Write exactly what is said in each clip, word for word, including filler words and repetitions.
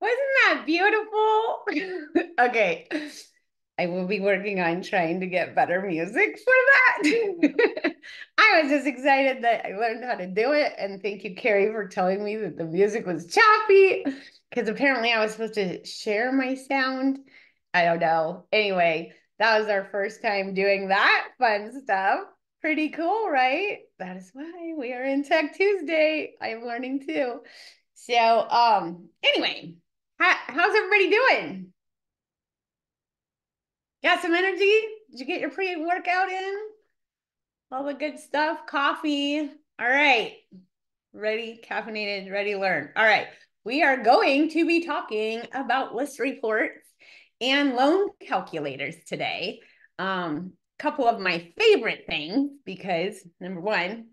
Wasn't that beautiful? Okay. I will be working on trying to get better music for that. I was just excited that I learned how to do it. And thank you, Carrie, for telling me that the music was choppy, because apparently I was supposed to share my sound. I don't know. Anyway, that was our first time doing that fun stuff. Pretty cool, right? That is why we are in Tech Tuesday. I'm learning too. So um, anyway, how, how's everybody doing? Got some energy? Did you get your pre-workout in? All the good stuff, coffee. All right. Ready, caffeinated, ready to learn. All right. We are going to be talking about list reports and loan calculators today. Um, couple of my favorite things, because number one,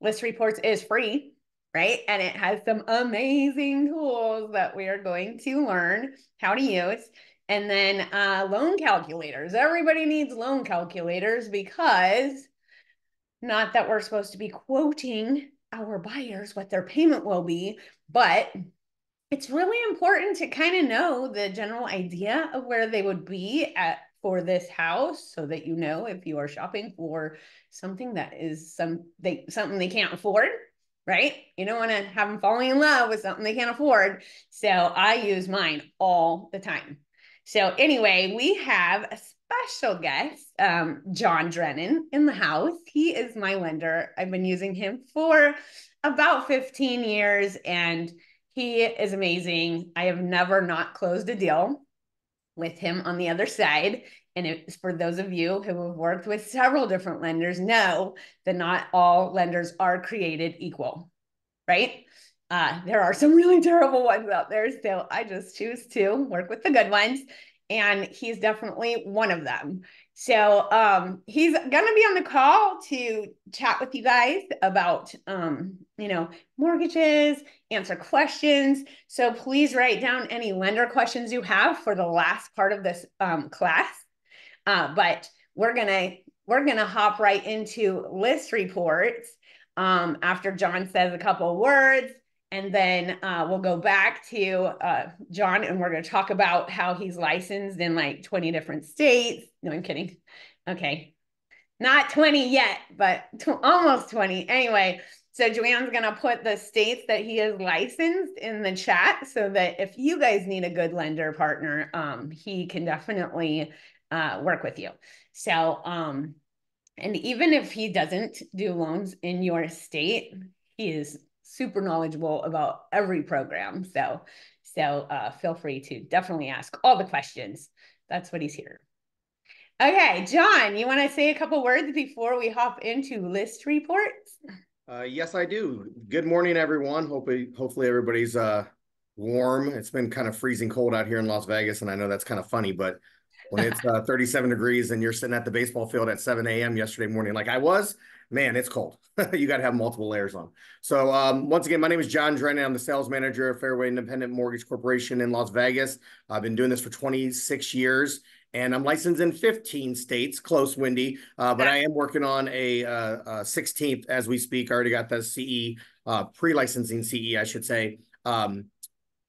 list reports is free, right? And it has some amazing tools that we are going to learn how to use. And then uh, loan calculators. Everybody needs loan calculators, because not that we're supposed to be quoting our buyers what their payment will be, but it's really important to kind of know the general idea of where they would be at for this house, so that you know if you are shopping for something that is some they something they can't afford, right? You don't want to have them falling in love with something they can't afford. So I use mine all the time. So anyway, we have a special guest, um, John Drennan, in the house. He is my lender. I've been using him for about fifteen years, and he is amazing. I have never not closed a deal with him on the other side. And it's for those of you who have worked with several different lenders, know that not all lenders are created equal, right? Uh, there are some really terrible ones out there, so I just choose to work with the good ones, and he's definitely one of them. So um, he's going to be on the call to chat with you guys about, um, you know, mortgages, answer questions. So please write down any lender questions you have for the last part of this um, class. Uh, but we're going to, we're going to hop right into list reports um, after John says a couple of words. And then uh, we'll go back to uh, John, and we're going to talk about how he's licensed in like twenty different states. No, I'm kidding. Okay. Not twenty yet, but almost twenty. Anyway, so Joanne's going to put the states that he is licensed in the chat, so that if you guys need a good lender partner, um, he can definitely uh, work with you. So, um, and even if he doesn't do loans in your state, he is super knowledgeable about every program. So, so uh, feel free to definitely ask all the questions. That's what he's here. Okay, John, you want to say a couple words before we hop into list reports? Uh, yes, I do. Good morning, everyone. Hopefully, hopefully everybody's uh, warm. It's been kind of freezing cold out here in Las Vegas, and I know that's kind of funny, but when it's uh, thirty-seven degrees and you're sitting at the baseball field at seven A M yesterday morning, like I was, man, it's cold. You got to have multiple layers on. So um, once again, my name is John Drennan. I'm the sales manager of Fairway Independent Mortgage Corporation in Las Vegas. I've been doing this for twenty-six years, and I'm licensed in fifteen states, close, Windy, uh, but I am working on a, uh, a sixteenth as we speak. I already got the C E, uh, pre-licensing C E, I should say, um,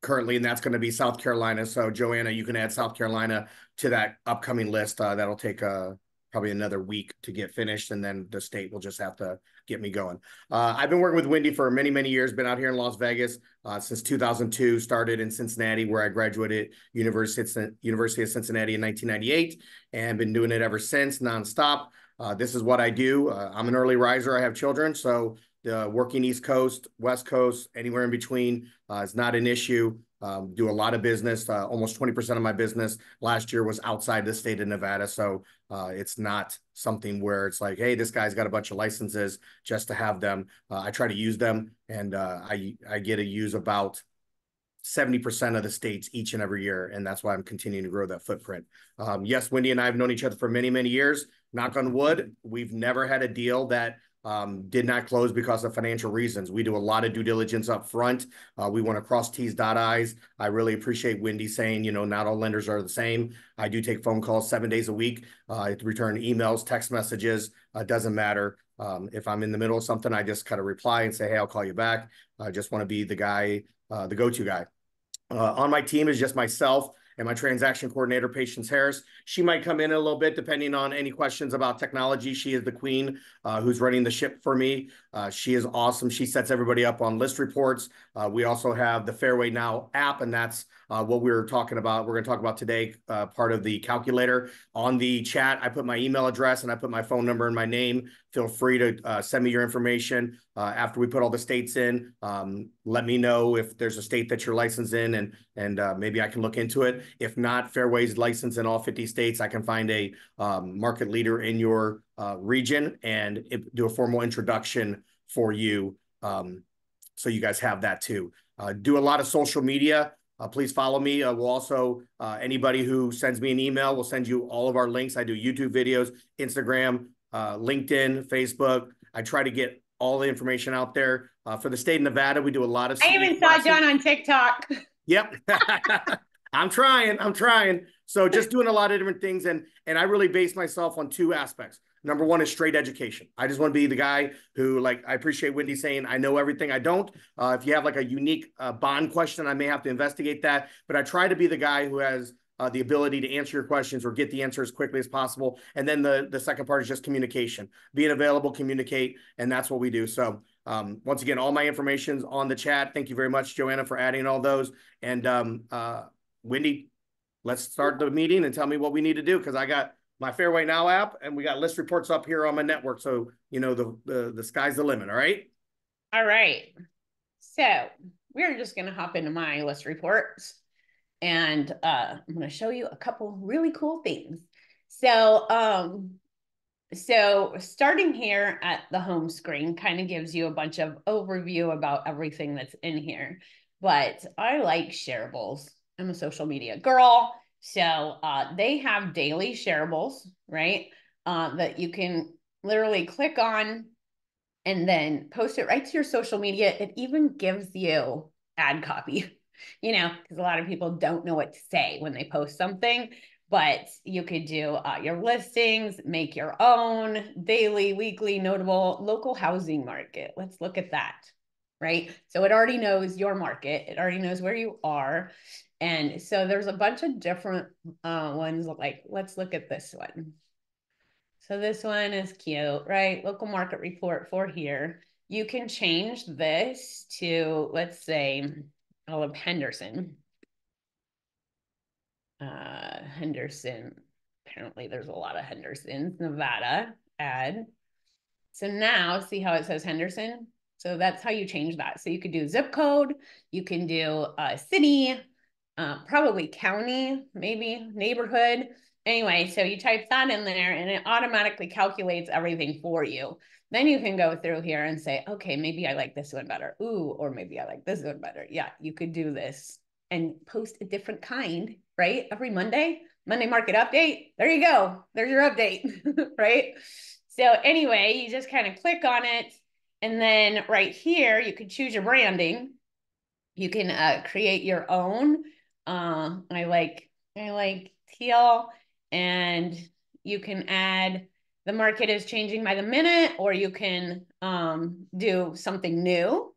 currently, and that's going to be South Carolina. So Joanna, you can add South Carolina to that upcoming list. Uh, that'll take a... Uh, probably another week to get finished, and then the state will just have to get me going. Uh, I've been working with Windy for many, many years, been out here in Las Vegas uh, since two thousand two, started in Cincinnati, where I graduated University, University of Cincinnati in nineteen ninety-eight, and been doing it ever since, nonstop. Uh, this is what I do. Uh, I'm an early riser. I have children, so the working East Coast, West Coast, anywhere in between uh, is not an issue. Um, do a lot of business. Uh, almost twenty percent of my business last year was outside the state of Nevada. So uh, it's not something where it's like, hey, this guy's got a bunch of licenses just to have them. Uh, I try to use them, and uh, I, I get to use about seventy percent of the states each and every year. And that's why I'm continuing to grow that footprint. Um, yes, Wendy and I have known each other for many, many years. Knock on wood, we've never had a deal that Um, did not close because of financial reasons. We do a lot of due diligence up front. Uh, we want to cross T's, dot I's. I really appreciate Wendy saying, you know, not all lenders are the same. I do take phone calls seven days a week. Uh, I return emails, text messages. Uh, doesn't matter. Um, if I'm in the middle of something, I just kind of reply and say, hey, I'll call you back. I just want to be the guy, uh, the go-to guy. Uh, on my team is just myself and my transaction coordinator, Patience Harris. She might come in a little bit depending on any questions about technology. She is the queen uh, who's running the ship for me. Uh, she is awesome. She sets everybody up on List Reports. Uh, we also have the Fairway Now app, and that's uh, what we were talking about. We're going to talk about today, uh, part of the calculator. On the chat, I put my email address and I put my phone number and my name. Feel free to uh, send me your information. Uh, after we put all the states in, um, let me know if there's a state that you're licensed in, and and uh, maybe I can look into it. If not, Fairway's licensed in all fifty states. I can find a um, market leader in your uh, region and it, do a formal introduction for you, um, so you guys have that too. Uh, do a lot of social media. Uh, please follow me. Uh, we'll also, uh, anybody who sends me an email, we'll send you all of our links. I do YouTube videos, Instagram, uh, LinkedIn, Facebook. I try to get all the information out there. Uh, for the state of Nevada, we do a lot of- I even saw John on TikTok. Yep. I'm trying, I'm trying. So just doing a lot of different things. And, and I really base myself on two aspects. Number one is straight education. I just want to be the guy who, like, I appreciate Wendy saying, I know everything, I don't. Uh, if you have like a unique uh, bond question, I may have to investigate that. But I try to be the guy who has uh, the ability to answer your questions or get the answer as quickly as possible. And then the, the second part is just communication. Being available, communicate, and that's what we do. So um, once again, all my information's on the chat. Thank you very much, Joanna, for adding all those. And um, uh, Wendy, let's start the meeting and tell me what we need to do, because I got my Fairway Now app, and we got List Reports up here on my network. So, you know, the, the, the sky's the limit, all right? All right. So we're just going to hop into my List Reports, and uh, I'm going to show you a couple really cool things. So, um, so starting here at the home screen kind of gives you a bunch of overview about everything that's in here. But I like shareables. I'm a social media girl. So uh, they have daily shareables, right? Uh, that you can literally click on and then post it right to your social media. It even gives you ad copy, you know, because a lot of people don't know what to say when they post something, but you could do uh, your listings, make your own daily, weekly, notable, local housing market. Let's look at that, right? So it already knows your market. It already knows where you are. And so there's a bunch of different uh, ones. Like, let's look at this one. So this one is cute, right? Local market report for here. You can change this to, let's say, all of Henderson. Uh, Henderson, apparently there's a lot of Hendersons, Nevada ad. So now see how it says Henderson? So that's how you change that. So you could do zip code, you can do uh, city, Uh, probably county, maybe neighborhood. Anyway, so you type that in there and it automatically calculates everything for you. Then you can go through here and say, okay, maybe I like this one better. Ooh, or maybe I like this one better. Yeah, you could do this and post a different kind, right? Every Monday, Monday market update. There you go. There's your update, right? So anyway, you just kind of click on it. And then right here, you can choose your branding. You can uh, create your own. Uh, I like, I like teal, and you can add the market is changing by the minute, or you can um, do something new,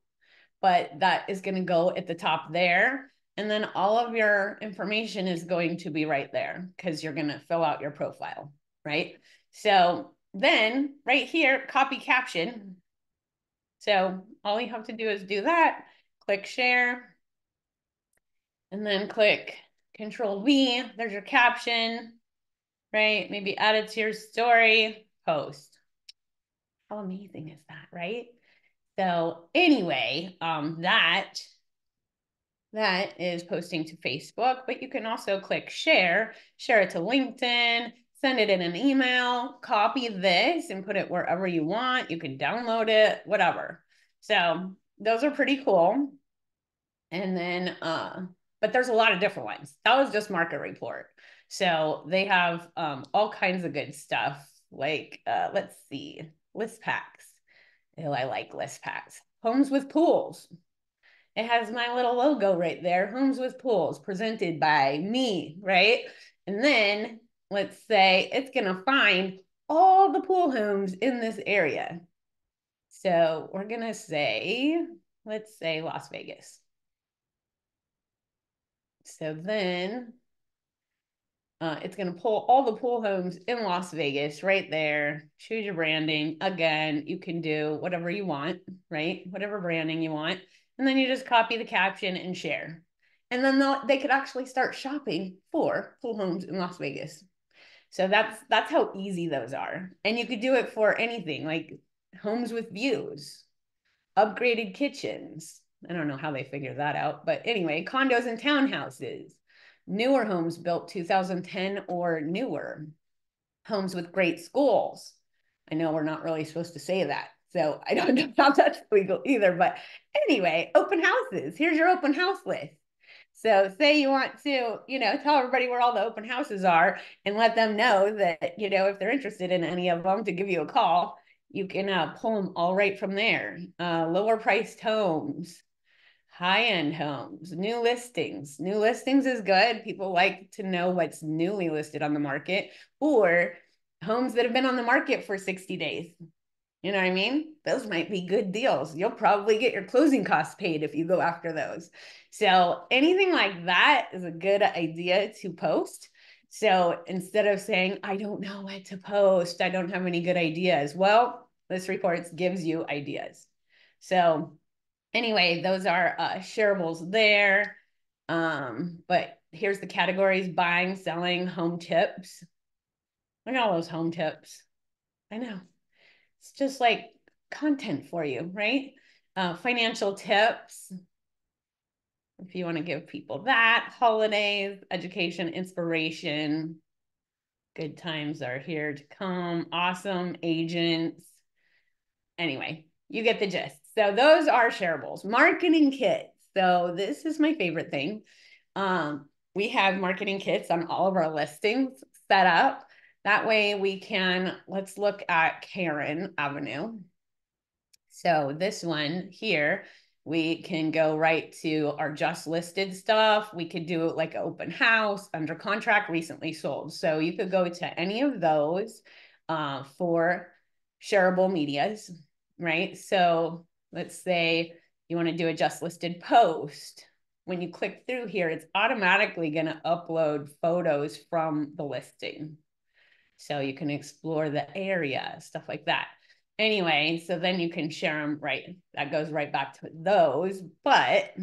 but that is going to go at the top there. And then all of your information is going to be right there because you're going to fill out your profile, right? So then right here, copy caption. So all you have to do is do that, click share. And then click Control V, there's your caption, right? Maybe add it to your story, post. How amazing is that, right? So anyway, um, that, that is posting to Facebook, but you can also click share, share it to LinkedIn, send it in an email, copy this and put it wherever you want. You can download it, whatever. So those are pretty cool. And then, uh, but there's a lot of different ones. That was just market report. So they have um, all kinds of good stuff. Like, uh, let's see, list packs. Oh, I like list packs. Homes with pools. It has my little logo right there. Homes with pools presented by me, right? And then let's say it's gonna find all the pool homes in this area. So we're gonna say, let's say Las Vegas. So then uh, it's going to pull all the pool homes in Las Vegas right there. Choose your branding. Again, you can do whatever you want, right? Whatever branding you want. And then you just copy the caption and share. And then they could actually start shopping for pool homes in Las Vegas. So that's that's how easy those are. And you could do it for anything, like homes with views, upgraded kitchens. I don't know how they figure that out. But anyway, condos and townhouses, newer homes built two thousand ten or newer, homes with great schools. I know we're not really supposed to say that. So I don't know how that's legal either. But anyway, open houses. Here's your open house list. So say you want to, you know, tell everybody where all the open houses are and let them know that, you know, if they're interested in any of them to give you a call, you can uh, pull them all right from there. Uh, lower priced homes, high-end homes, new listings. New listings is good. People like to know what's newly listed on the market, or homes that have been on the market for sixty days. You know what I mean? Those might be good deals. You'll probably get your closing costs paid if you go after those. So anything like that is a good idea to post. So instead of saying, I don't know what to post, I don't have any good ideas. Well, List Reports gives you ideas. So anyway, those are uh, shareables there. Um, but here's the categories: buying, selling, home tips. Look at all those home tips. I know. It's just like content for you, right? Uh, financial tips, if you want to give people that. Holidays, education, inspiration. Good times are here to come. Awesome agents. Anyway, you get the gist. So those are shareables. Marketing kits. So this is my favorite thing. Um, we have marketing kits on all of our listings set up. That way we can, let's look at Karen Avenue. So this one here, we can go right to our just listed stuff. We could do like open house, under contract, recently sold. So you could go to any of those uh, for shareable medias, right? So let's say you want to do a just listed post. When you click through here, it's automatically going to upload photos from the listing. So you can explore the area, stuff like that. Anyway, so then you can share them, right? That goes right back to those, but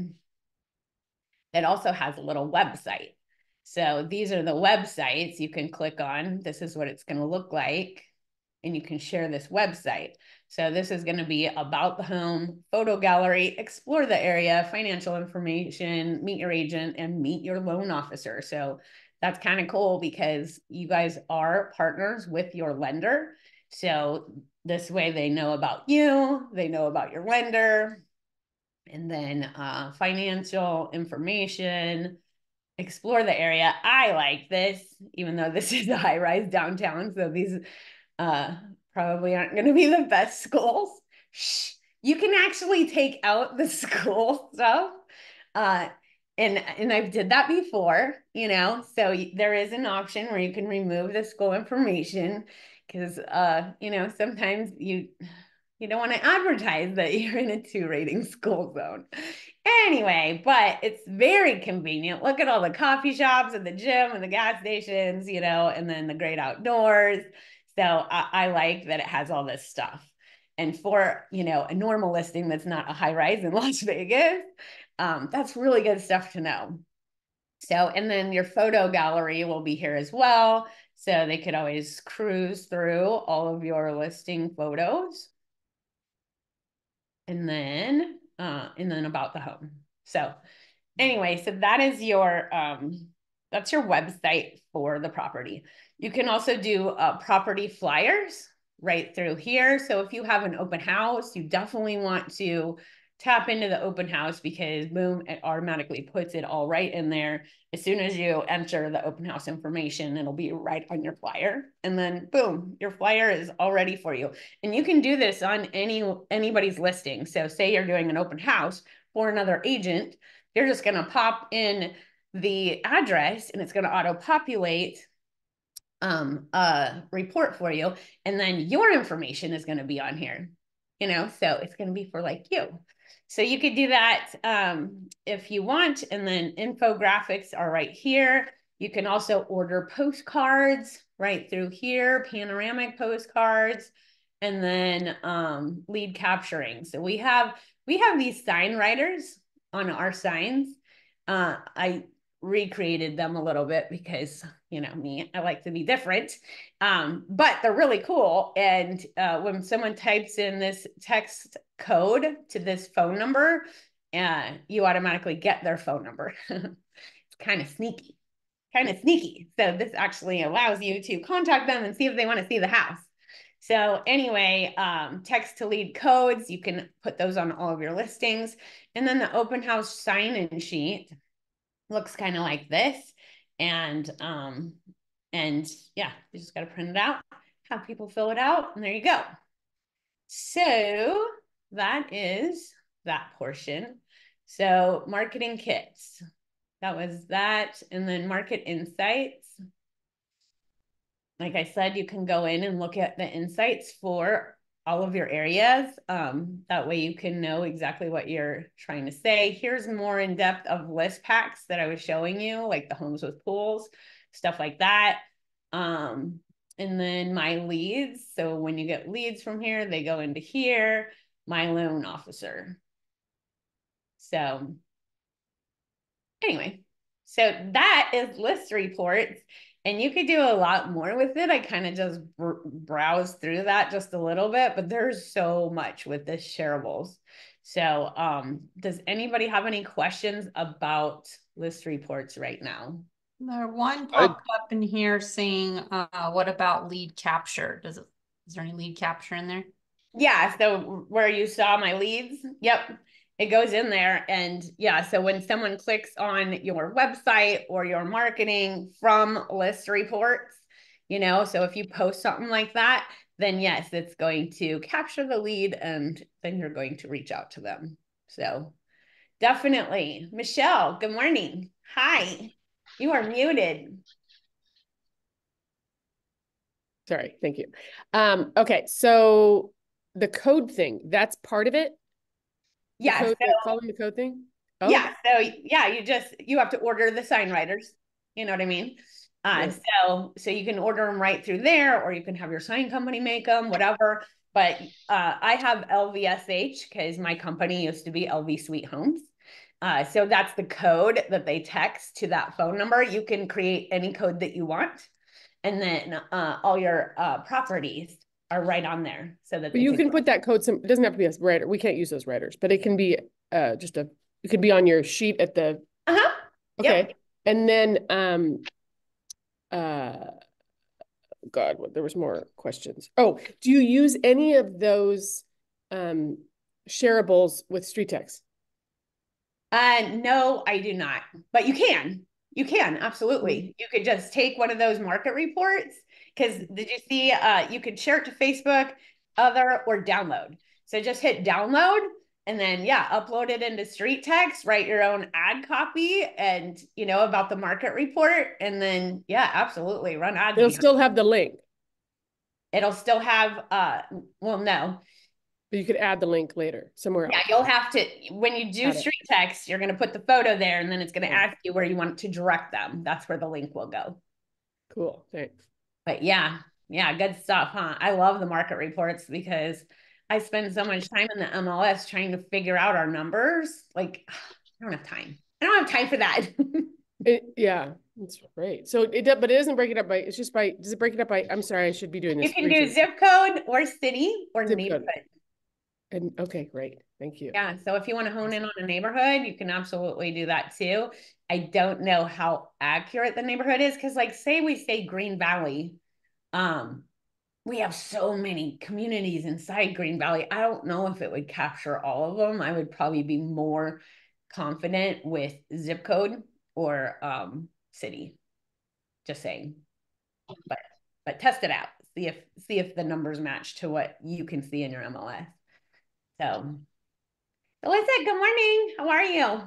it also has a little website. So these are the websites you can click on. This is what it's going to look like. And you can share this website. So this is going to be about the home, photo gallery, explore the area, financial information, meet your agent, and meet your loan officer. So that's kind of cool because you guys are partners with your lender. So this way they know about you, they know about your lender, and then uh, financial information, explore the area. I like this, even though this is a high-rise downtown, so these uh, probably aren't going to be the best schools. Shh. You can actually take out the school stuff. Uh, And, and I've did that before, you know, so there is an option where you can remove the school information because, uh, you know, sometimes you, you don't want to advertise that you're in a two rating school zone anyway, but it's very convenient. Look at all the coffee shops and the gym and the gas stations, you know, and then the great outdoors. So I, I like that it has all this stuff. And for, you know, a normal listing that's not a high rise in Las Vegas, Um, that's really good stuff to know. So, and then your photo gallery will be here as well. So they could always cruise through all of your listing photos. And then, uh, and then about the home. So anyway, so that is your, um, that's your website for the property. You can also do uh, property flyers right through here. So if you have an open house, you definitely want to tap into the open house because boom, it automatically puts it all right in there. As soon as you enter the open house information, it'll be right on your flyer. And then boom, your flyer is all ready for you. And you can do this on any anybody's listing. So say you're doing an open house for another agent, you're just gonna pop in the address and it's gonna auto-populate um, a report for you. And then your information is gonna be on here. You know, so it's gonna be for like you. So you could do that um, if you want. And then infographics are right here. You can also order postcards right through here, panoramic postcards, and then um, lead capturing. So we have we have these sign writers on our signs. Uh, I recreated them a little bit because, you know, me, I like to be different, um, but they're really cool. And uh, when someone types in this text code to this phone number, uh, you automatically get their phone number. It's kind of sneaky. kind of sneaky. So this actually allows you to contact them and see if they want to see the house. So anyway, um, text to lead codes, you can put those on all of your listings. And then the open house sign-in sheet looks kind of like this. And, um, and yeah, you just got to print it out, have people fill it out, and there you go. So that is that portion. So marketing kits. That was that. And then market insights. Like I said, you can go in and look at the insights for all of your areas. Um, that way you can know exactly what you're trying to say. Here's more in depth of list packs that I was showing you, like the homes with pools, stuff like that. Um, and then my leads. So when you get leads from here, they go into here, my loan officer. So anyway, so that is List Reports, and you could do a lot more with it. I kind of just br browsed through that just a little bit, but there's so much with the shareables. So um, does anybody have any questions about List Reports right now? There one popped I, up in here saying, uh, what about lead capture? Does it, is there any lead capture in there? Yeah, so where you saw my leads, yep. It goes in there, and yeah, so when someone clicks on your website or your marketing from List Reports, you know, so if you post something like that, then yes, it's going to capture the lead, and then you're going to reach out to them. So definitely. Michelle, good morning. Hi, you are muted. Sorry, thank you. Um, okay, so the code thing, that's part of it? Yeah, code, so, following the code thing. Oh. Yeah, so yeah, you just you have to order the sign writers. You know what I mean? Uh, yes. So so you can order them right through there, or you can have your sign company make them, whatever. But uh, I have L V S H because my company used to be L V Sweet Homes. Uh, so that's the code that they text to that phone number. You can create any code that you want, and then uh, all your uh, properties are right on there, so that you can, can put that code. Some, it doesn't have to be a writer. We can't use those writers, but it can be uh, just a. It could be on your sheet at the. Uh huh. Okay, yep. And then um, uh, God, what, there was more questions. Oh, do you use any of those um shareables with StreetText? Uh, no, I do not. But you can, you can absolutely. You could just take one of those market reports. Because did you see, uh, you could share it to Facebook, other, or download. So just hit download, and then, yeah, upload it into StreetText, write your own ad copy, and, you know, about the market report. And then, yeah, absolutely, run ads. It'll still have the link. It'll still have, uh, well, no. But you could add the link later somewhere else. Yeah, you'll have to, when you do StreetText, you're going to put the photo there, and then it's going to ask you where you want to direct them. That's where the link will go. Cool, thanks. But yeah, yeah, good stuff, huh? I love the market reports because I spend so much time in the M L S trying to figure out our numbers. Like, I don't have time. I don't have time for that. it, yeah, that's great. So it, but it doesn't break it up by, it's just by, does it break it up by, I'm sorry, I should be doing this. You can do zip code or city or zip neighborhood. Code. And okay, great. Thank you. Yeah, so if you want to hone in on a neighborhood, you can absolutely do that too. I don't know how accurate the neighborhood is, because like, say we say Green Valley, um, we have so many communities inside Green Valley. I don't know if it would capture all of them. I would probably be more confident with zip code or um, city, just saying, but, but test it out. See if, see if the numbers match to what you can see in your M L S. So Melissa, good morning. How are you?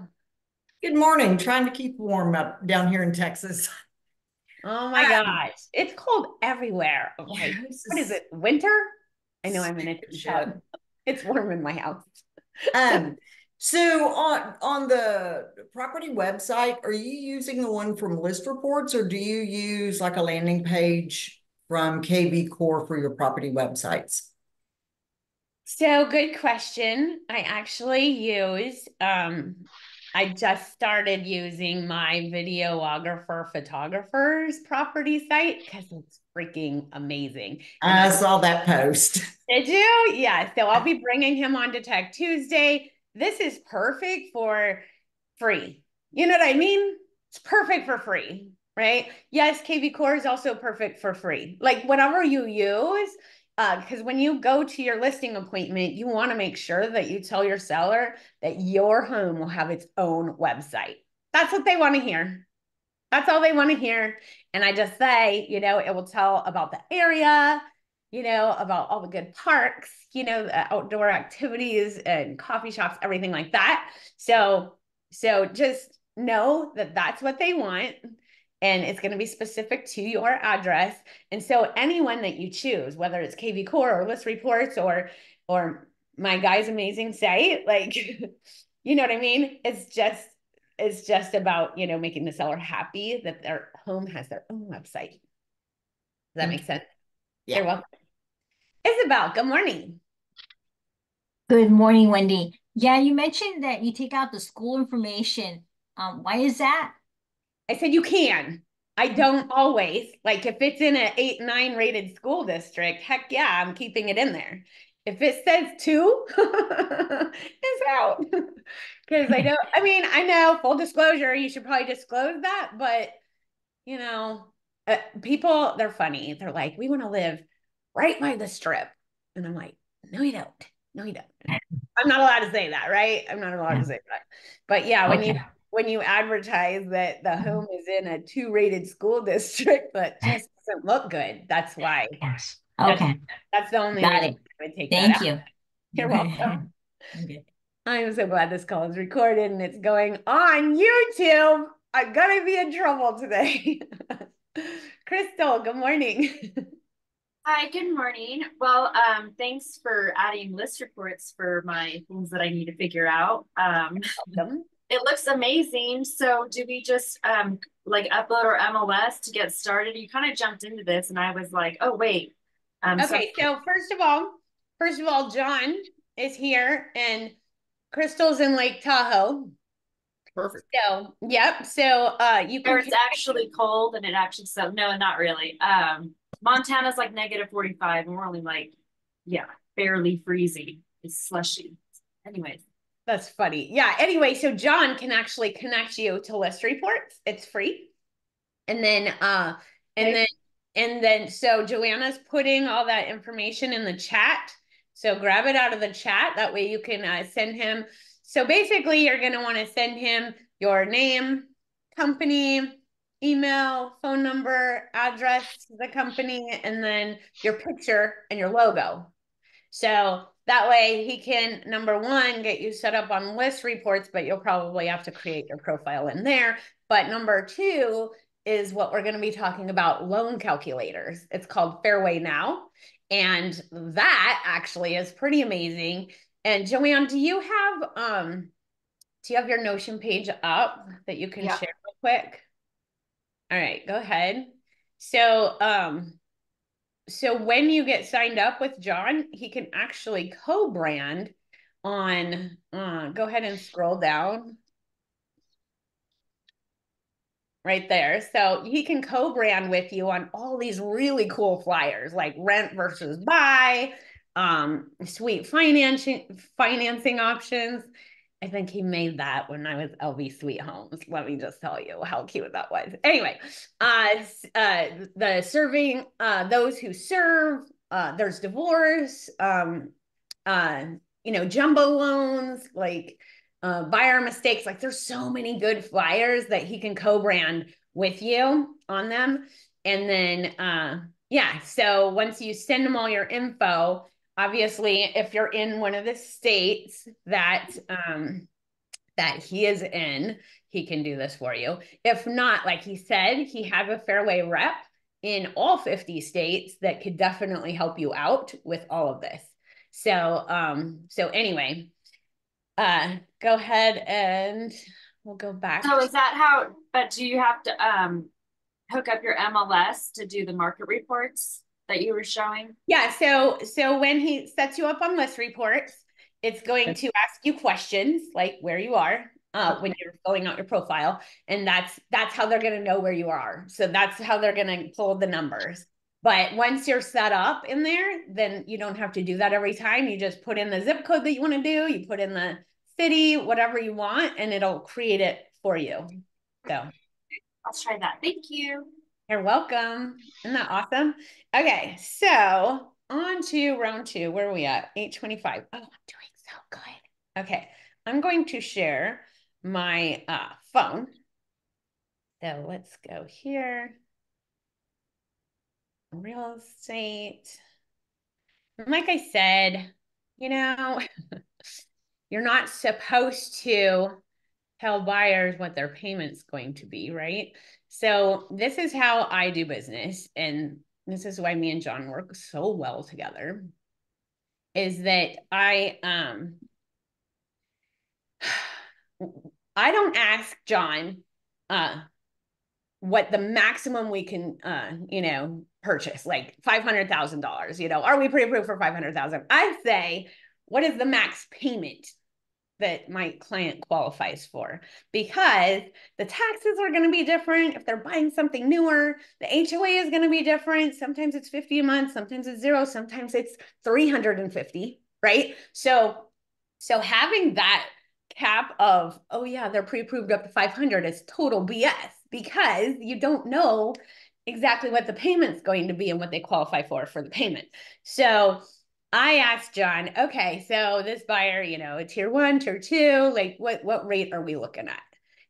Good morning. Trying to keep warm up down here in Texas. Oh my um, gosh. It's cold everywhere. Okay. What is it? Winter? I know I'm in a t-shirt. It's warm in my house. um, So on, on the property website, are you using the one from List Reports, or do you use like a landing page from K V Core for your property websites? So good question. I actually use, um, I just started using my videographer photographer's property site because it's freaking amazing. I saw that post. Did you? Yeah. So I'll be bringing him on to Tech Tuesday. This is perfect for free. You know what I mean? It's perfect for free, right? Yes, K V Core is also perfect for free. Like whatever you use, because uh, when you go to your listing appointment, you want to make sure that you tell your seller that your home will have its own website. That's what they want to hear. That's all they want to hear. And I just say, you know, it will tell about the area, you know, about all the good parks, you know, the outdoor activities and coffee shops, everything like that. So, so just know that that's what they want, and it's going to be specific to your address. And so anyone that you choose, whether it's K V Core or List Reports or, or my guy's amazing site, like, you know what I mean? It's just, it's just about, you know, making the seller happy that their home has their own website. Does that make sense? Yeah. You're welcome. Isabel, good morning. Good morning, Wendy. Yeah, you mentioned that you take out the school information. Um, why is that? I said you can. I don't always. Like if it's in an eight, nine rated school district, heck yeah, I'm keeping it in there. If it says two, it's out. Because I don't, I mean, I know, full disclosure, you should probably disclose that, but you know, uh, people, they're funny. They're like, we want to live right by the strip. And I'm like, no, you don't. No, you don't. I'm not allowed to say that, right? I'm not allowed yeah. to say that. But yeah, okay. when you when you advertise that the home is in a two-rated school district, but just doesn't look good, that's why. Yes. Okay. That's, that's the only Got way it. I would take Thank that you. Out. You're welcome. Okay. I'm so glad this call is recorded and it's going on YouTube. I'm going to be in trouble today. Crystal, good morning. Hi, good morning. Well, um, thanks for adding List Reports for my things that I need to figure out. Um, it looks amazing. So do we just um, like upload our M L S to get started? You kind of jumped into this and I was like, oh, wait. Um, okay, so, so first of all, first of all, John is here and Crystal's in Lake Tahoe. Perfect. So, yep. So, uh, you can. Or it's actually cold and it actually, so no, not really. Um, Montana's like negative forty-five and we're only like, yeah, barely freezing. It's slushy. Anyways. That's funny. Yeah. Anyway, so John can actually connect you to List Reports. It's free. And then, uh, and okay. then, and then, so Joanna's putting all that information in the chat. So grab it out of the chat. That way you can uh, send him. So basically, you're going to want to send him your name, company, email, phone number, address, the company, and then your picture and your logo. So that way he can, number one, get you set up on List Reports, but you'll probably have to create your profile in there. But number two is what we're going to be talking about, loan calculators. It's called Fairway Now. And that actually is pretty amazing. And Joanne, do you have um, do you have your Notion page up that you can yeah. share real quick? All right, go ahead. So, um, so when you get signed up with John, he can actually co-brand on. Uh, go ahead and scroll down. Right there. So he can co-brand with you on all these really cool flyers like rent versus buy. Um, sweet financing, financing options. I think he made that when I was L V Sweet Homes. Let me just tell you how cute that was. Anyway, uh, uh, the serving, uh, those who serve, uh, there's divorce, um, uh, you know, jumbo loans, like, uh, buyer mistakes. Like there's so many good flyers that he can co-brand with you on them. And then, uh, yeah. So once you send them all your info, obviously, if you're in one of the states that um, that he is in, he can do this for you. If not, like he said, he has a Fairway rep in all fifty states that could definitely help you out with all of this. So, um, so anyway, uh, go ahead and we'll go back. So is that how, but do you have to um, hook up your M L S to do the market reports that you were showing? Yeah, so, so when he sets you up on List Reports, it's going to ask you questions like where you are uh, when you're filling out your profile. And that's, that's how they're going to know where you are. So that's how they're going to pull the numbers. But once you're set up in there, then you don't have to do that every time. You just put in the zip code that you want to do. You put in the city, whatever you want, and it'll create it for you. So I'll try that. Thank you. You're welcome. Isn't that awesome? Okay. So on to round two. Where are we at? eight twenty-five. Oh, I'm doing so good. Okay. I'm going to share my uh, phone. So let's go here. Real estate. And like I said, you know, you're not supposed to tell buyers what their payment's going to be, right? So this is how I do business. And this is why me and John work so well together, is that I, um, I don't ask John, uh, what the maximum we can, uh, you know, purchase, like five hundred thousand dollars, you know, are we pre-approved for five hundred thousand dollars? I say, what is the max payment that my client qualifies for? Because the taxes are going to be different. If they're buying something newer, the H O A is going to be different. Sometimes it's fifty a month, sometimes it's zero, sometimes it's three hundred fifty, right? So, so having that cap of, oh yeah, they're pre-approved up to five hundred is total B S, because you don't know exactly what the payment's going to be and what they qualify for for the payment. So I asked John, okay, so this buyer, you know, tier one, tier two, like what, what rate are we looking at,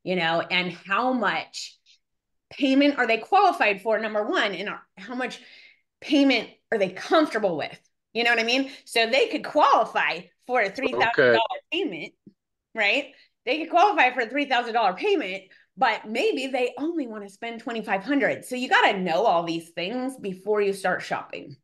you know, and how much payment are they qualified for, number one, and how much payment are they comfortable with? You know what I mean? So they could qualify for a three thousand dollar okay. payment, right? They could qualify for a three thousand dollar payment, but maybe they only want to spend twenty-five hundred dollars. So you got to know all these things before you start shopping.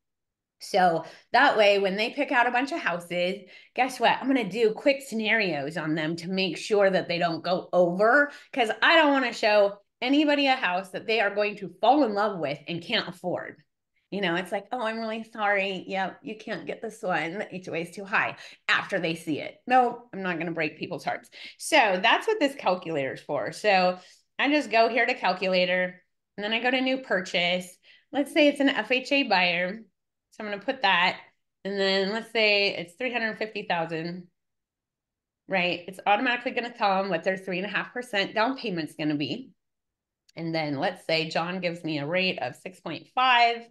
So that way, when they pick out a bunch of houses, guess what? I'm going to do quick scenarios on them to make sure that they don't go over, because I don't want to show anybody a house that they are going to fall in love with and can't afford. You know, it's like, oh, I'm really sorry. Yeah, you can't get this one. The H O A is too high after they see it. No, I'm not going to break people's hearts. So that's what this calculator is for. So I just go here to calculator, and then I go to new purchase. Let's say it's an F H A buyer. So I'm going to put that. And then let's say it's three hundred fifty thousand dollars, right? It's automatically going to tell them what their three and a half percent down payment's going to be. And then let's say John gives me a rate of six point five.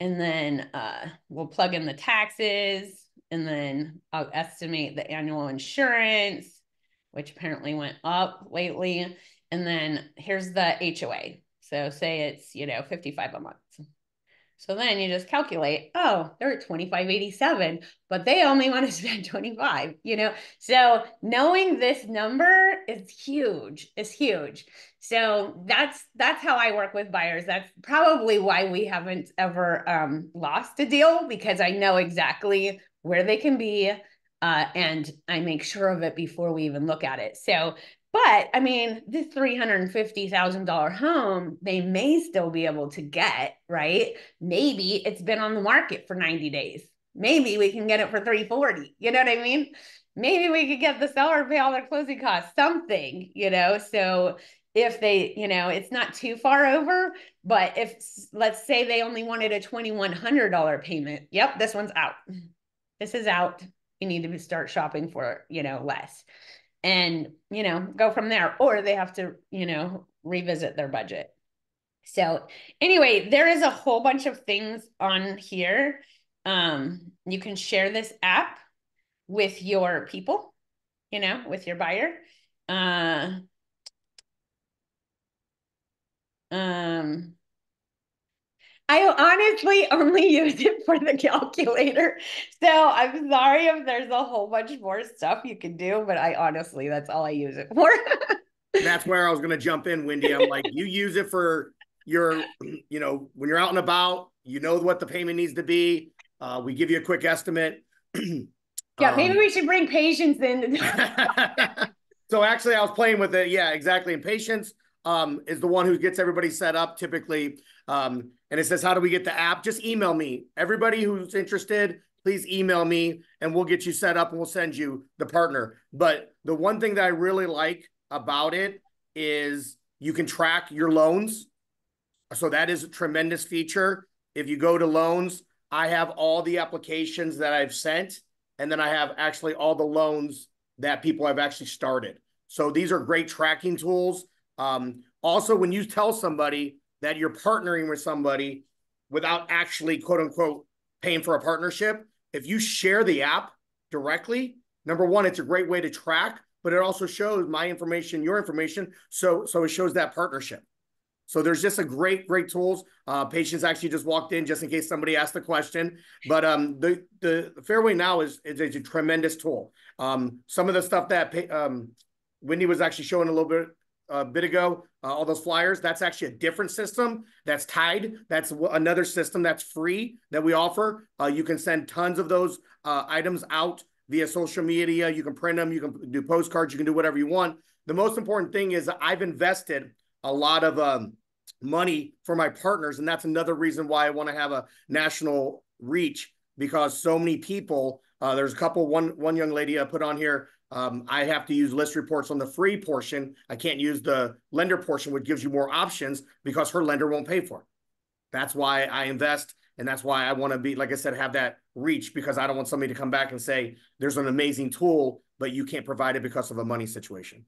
And then uh, we'll plug in the taxes, and then I'll estimate the annual insurance, which apparently went up lately. And then here's the H O A. So say it's, you know, fifty-five a month. So then you just calculate, oh, they're at twenty-five eighty-seven, but they only want to spend twenty-five, you know? So knowing this number is huge, is huge. So that's, that's how I work with buyers. That's probably why we haven't ever um, lost a deal, because I know exactly where they can be uh, and I make sure of it before we even look at it. So, but I mean, this three hundred fifty thousand dollar home, they may still be able to get, right? Maybe it's been on the market for ninety days. Maybe we can get it for three forty, you know what I mean? Maybe we could get the seller to pay all their closing costs, something, you know? So if they, you know, it's not too far over, but if let's say they only wanted a twenty-one hundred dollar payment, yep, this one's out. This is out. You need to start shopping for, you know, less. And, you know, go from there, or they have to, you know, revisit their budget. So anyway, there is a whole bunch of things on here. Um, you can share this app with your people, you know, with your buyer. Uh, um, I honestly only use it for the calculator. So I'm sorry if there's a whole bunch more stuff you can do, but I honestly, that's all I use it for. That's where I was going to jump in, Windy. I'm like, you use it for your, you know, when you're out and about, you know what the payment needs to be. Uh, we give you a quick estimate. Yeah, um, maybe we should bring Patience in. So actually, I was playing with it. Yeah, exactly. And Patience um, is the one who gets everybody set up typically. Um, and it says, how do we get the app? Just email me. Everybody who's interested, please email me and we'll get you set up and we'll send you the partner. But the one thing that I really like about it is you can track your loans. So that is a tremendous feature. If you go to loans, I have all the applications that I've sent, and then I have actually all the loans that people have actually started. So these are great tracking tools. Um, also, when you tell somebody that you're partnering with somebody without actually, quote unquote, paying for a partnership, if you share the app directly, number one, it's a great way to track, but it also shows my information, your information. So, so it shows that partnership. So there's just a great, great tools. Uh, Patience actually just walked in just in case somebody asked the question. But um, the, the Fairway Now is, is a tremendous tool. Um, some of the stuff that um, Windy was actually showing a little bit, uh, bit ago, uh, all those flyers, that's actually a different system that's tied. That's another system that's free that we offer. Uh, you can send tons of those uh, items out via social media. You can print them. You can do postcards. You can do whatever you want. The most important thing is I've invested a lot of um, money for my partners. And that's another reason why I want to have a national reach, because so many people, uh, there's a couple, one, one young lady I put on here. Um, I have to use list reports on the free portion. I can't use the lender portion, which gives you more options because her lender won't pay for it. That's why I invest. And that's why I want to be, like I said, have that reach, because I don't want somebody to come back and say, there's an amazing tool, but you can't provide it because of a money situation.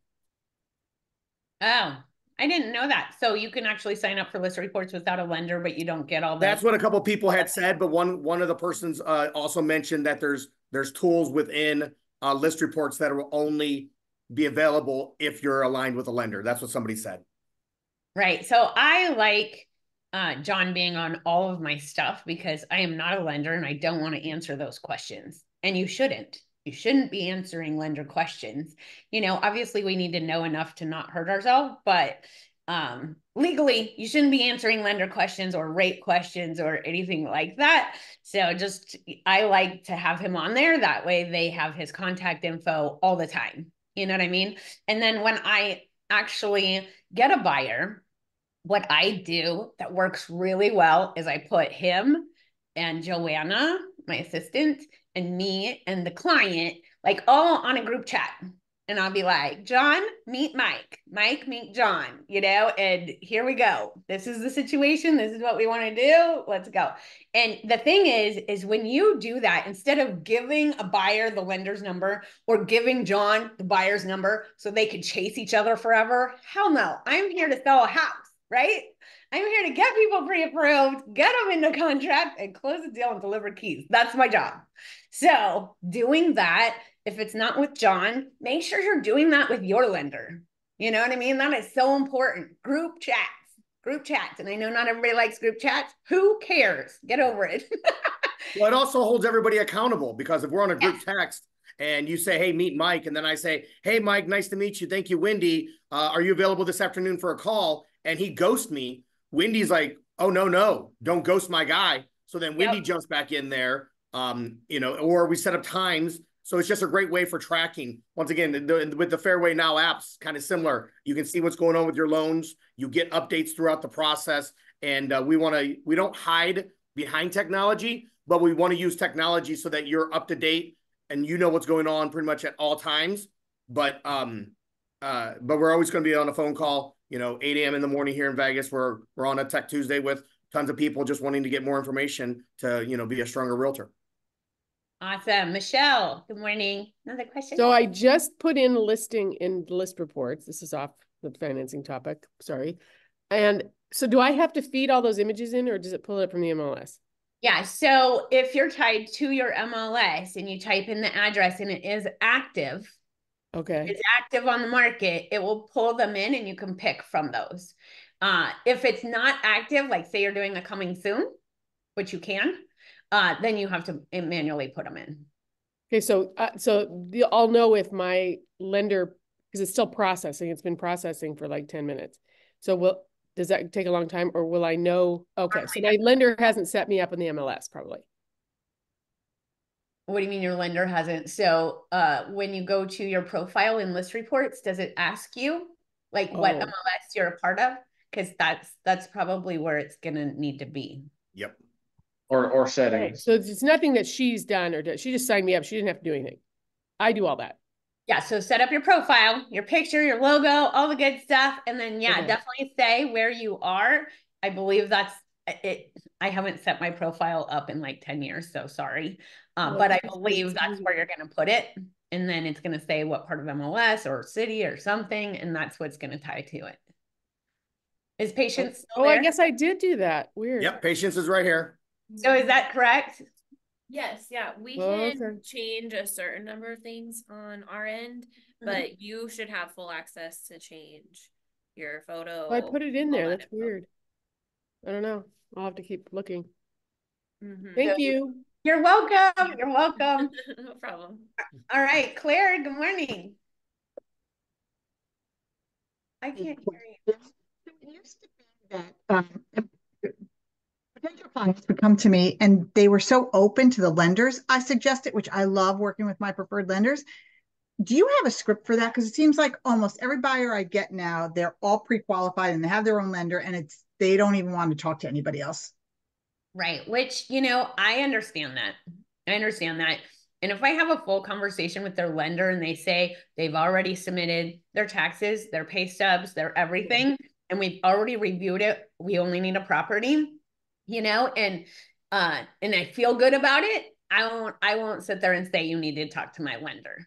Oh, I didn't know that. So you can actually sign up for list reports without a lender, but you don't get all that. That's what a couple of people had said, but one one of the persons uh, also mentioned that there's there's tools within uh, list reports that will only be available if you're aligned with a lender. That's what somebody said. Right. So I like uh, John being on all of my stuff because I am not a lender and I don't want to answer those questions. And you shouldn't. You shouldn't be answering lender questions. You know, obviously we need to know enough to not hurt ourselves, but um, legally you shouldn't be answering lender questions or rate questions or anything like that. So just, I like to have him on there. That way they have his contact info all the time. You know what I mean? And then when I actually get a buyer, what I do that works really well is I put him and Joanna, my assistant, and me and the client, like all on a group chat. And I'll be like, John, meet Mike. Mike, meet John, you know, and here we go. This is the situation. This is what we want to do. Let's go. And the thing is, is when you do that, instead of giving a buyer the lender's number or giving John the buyer's number so they could chase each other forever, hell no, I'm here to sell a house, right? I'm here to get people pre-approved, get them into contract, and close the deal and deliver keys. That's my job. So doing that, if it's not with John, make sure you're doing that with your lender. You know what I mean? That is so important. Group chats, group chats. And I know not everybody likes group chats. Who cares? Get over it. Well, it also holds everybody accountable, because if we're on a group yeah. text and you say, hey, meet Mike, and then I say, hey, Mike, nice to meet you. Thank you, Windy. Uh, are you available this afternoon for a call? And he ghosts me. Windy's like, oh, no, no, don't ghost my guy. So then Windy yep. jumps back in there, um, you know, or we set up times. So it's just a great way for tracking. Once again, the, the, with the Fairway Now apps, kind of similar. You can see what's going on with your loans. You get updates throughout the process. And uh, we want to, we don't hide behind technology, but we want to use technology so that you're up to date and you know what's going on pretty much at all times. But, um, uh, but we're always going to be on a phone call. You know, eight A M in the morning here in Vegas, we're, we're on a Tech Tuesday with tons of people just wanting to get more information to, you know, be a stronger realtor. Awesome. Michelle, good morning. Another question? So I just put in listing in list reports. This is off the financing topic. Sorry. And so do I have to feed all those images in, or does it pull it from the M L S? Yeah. So if you're tied to your M L S and you type in the address and it is active, okay, it's active on the market, it will pull them in and you can pick from those. Uh, if it's not active, like say you're doing a coming soon, which you can, uh, then you have to manually put them in. Okay. So, uh, so the, I'll know if my lender, because it's still processing, it's been processing for like ten minutes. So will, does that take a long time, or will I know? Okay. So my lender hasn't set me up in the M L S probably. What do you mean your lender hasn't? So uh, when you go to your profile in List Reports, does it ask you like oh. what M L S you're a part of? Because that's that's probably where it's going to need to be. Yep. Or or settings. Right. So it's nothing that she's done or does. She just signed me up. She didn't have to do anything. I do all that. Yeah. So set up your profile, your picture, your logo, all the good stuff. And then, yeah, okay. definitely say where you are. I believe that's it. I haven't set my profile up in like ten years. So sorry. Um, but I believe that's where you're going to put it. And then it's going to say what part of M L S or city or something. And that's what's going to tie to it. Is Patience still there? Oh, I guess I did do that. Weird. Yep. Patience is right here. So is that correct? Yes. Yeah. We well, can okay. change a certain number of things on our end, mm-hmm. but you should have full access to change your photo. Well, I put it in there. That's weird. I don't know. I'll have to keep looking. Mm-hmm. Thank so, you. You're welcome. You're welcome. No problem. All right. Claire, good morning. I can't hear you. It used to be that um, potential clients would come to me and they were so open to the lenders I suggested, which I love working with my preferred lenders. Do you have a script for that? Because it seems like almost every buyer I get now, they're all pre-qualified and they have their own lender and it's they don't even want to talk to anybody else. Right. Which, you know, I understand that. I understand that. And if I have a full conversation with their lender and they say they've already submitted their taxes, their pay stubs, their everything, and we've already reviewed it, we only need a property, you know, and, uh, and I feel good about it, I won't, I won't sit there and say, you need to talk to my lender,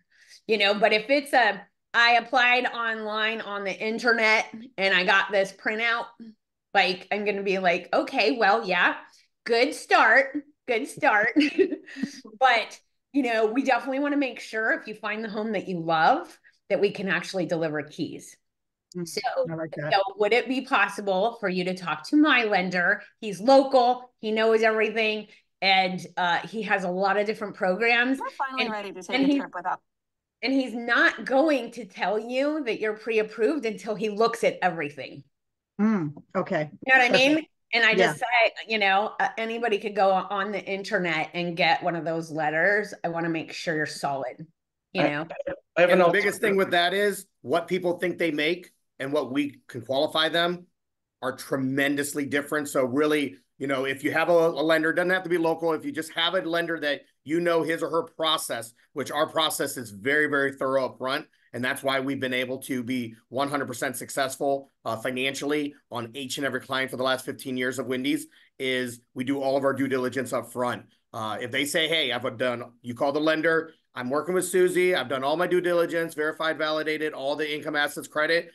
you know. But if it's a, I applied online on the internet and I got this printout, like, I'm going to be like, okay, well, yeah, good start, good start. But, you know, we definitely want to make sure if you find the home that you love, that we can actually deliver keys. So, like so would it be possible for you to talk to my lender? He's local. He knows everything. And uh, he has a lot of different programs. We're finally and, ready to take a he, trip with us. And he's not going to tell you that you're pre-approved until he looks at everything. Mm, okay. You know what Perfect. I mean? And I just yeah. say, you know, uh, anybody could go on the internet and get one of those letters. I want to make sure you're solid, you I, know? I have and the biggest thing with that is what people think they make and what we can qualify them are tremendously different. So really, you know, if you have a, a lender, it doesn't have to be local. If you just have a lender that you know his or her process, which our process is very, very thorough up front. And that's why we've been able to be one hundred percent successful uh, financially on each and every client for the last fifteen years of Windy's, is we do all of our due diligence up front. Uh, if they say, hey, I've done, you call the lender, I'm working with Susie, I've done all my due diligence, verified, validated, all the income, assets, credit.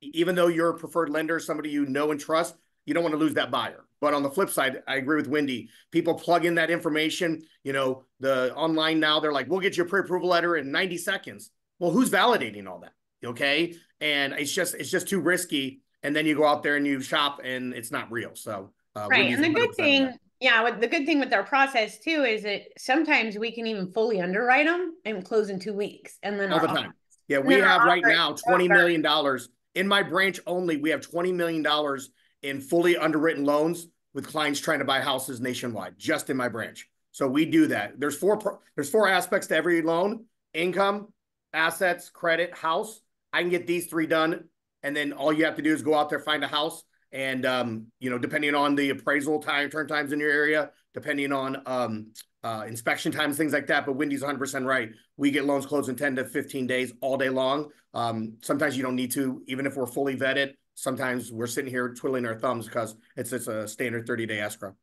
Even though you're a preferred lender, somebody you know and trust, you don't want to lose that buyer. But on the flip side, I agree with Wendy. People plug in that information. You know, the online now, they're like, we'll get you a pre-approval letter in ninety seconds. Well, who's validating all that? Okay. And it's just, it's just too risky. And then you go out there and you shop and it's not real. So, uh, right. And the good thing, yeah, with the good thing with our process too, is that sometimes we can even fully underwrite them and close in two weeks. And then all the time. Yeah. We have right now twenty million dollars. In my branch only, we have twenty million dollars in fully underwritten loans with clients trying to buy houses nationwide, just in my branch. So we do that. There's four, there's four aspects to every loan: income, assets, credit, house. I can get these three done. And then all you have to do is go out there, find a house. And, um, you know, depending on the appraisal time, turn times in your area, depending on um, uh, inspection times, things like that. But Wendy's one hundred percent right. We get loans closed in ten to fifteen days all day long. Um, sometimes you don't need to, even if we're fully vetted. Sometimes we're sitting here twiddling our thumbs because it's, it's a standard thirty day escrow.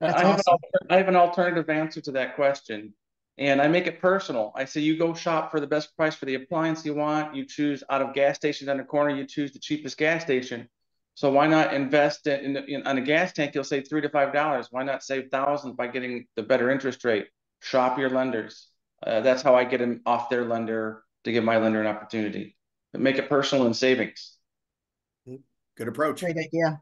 That's I, have awesome. an, I have an alternative answer to that question. And I make it personal. I say, you go shop for the best price for the appliance you want. You choose out of gas stations on the corner, you choose the cheapest gas station. So why not invest in, in, in on a gas tank? You'll save three to five dollars. Why not save thousands by getting the better interest rate? Shop your lenders. Uh, that's how I get them off their lender to give my lender an opportunity. But make it personal and savings. Good approach. Great idea.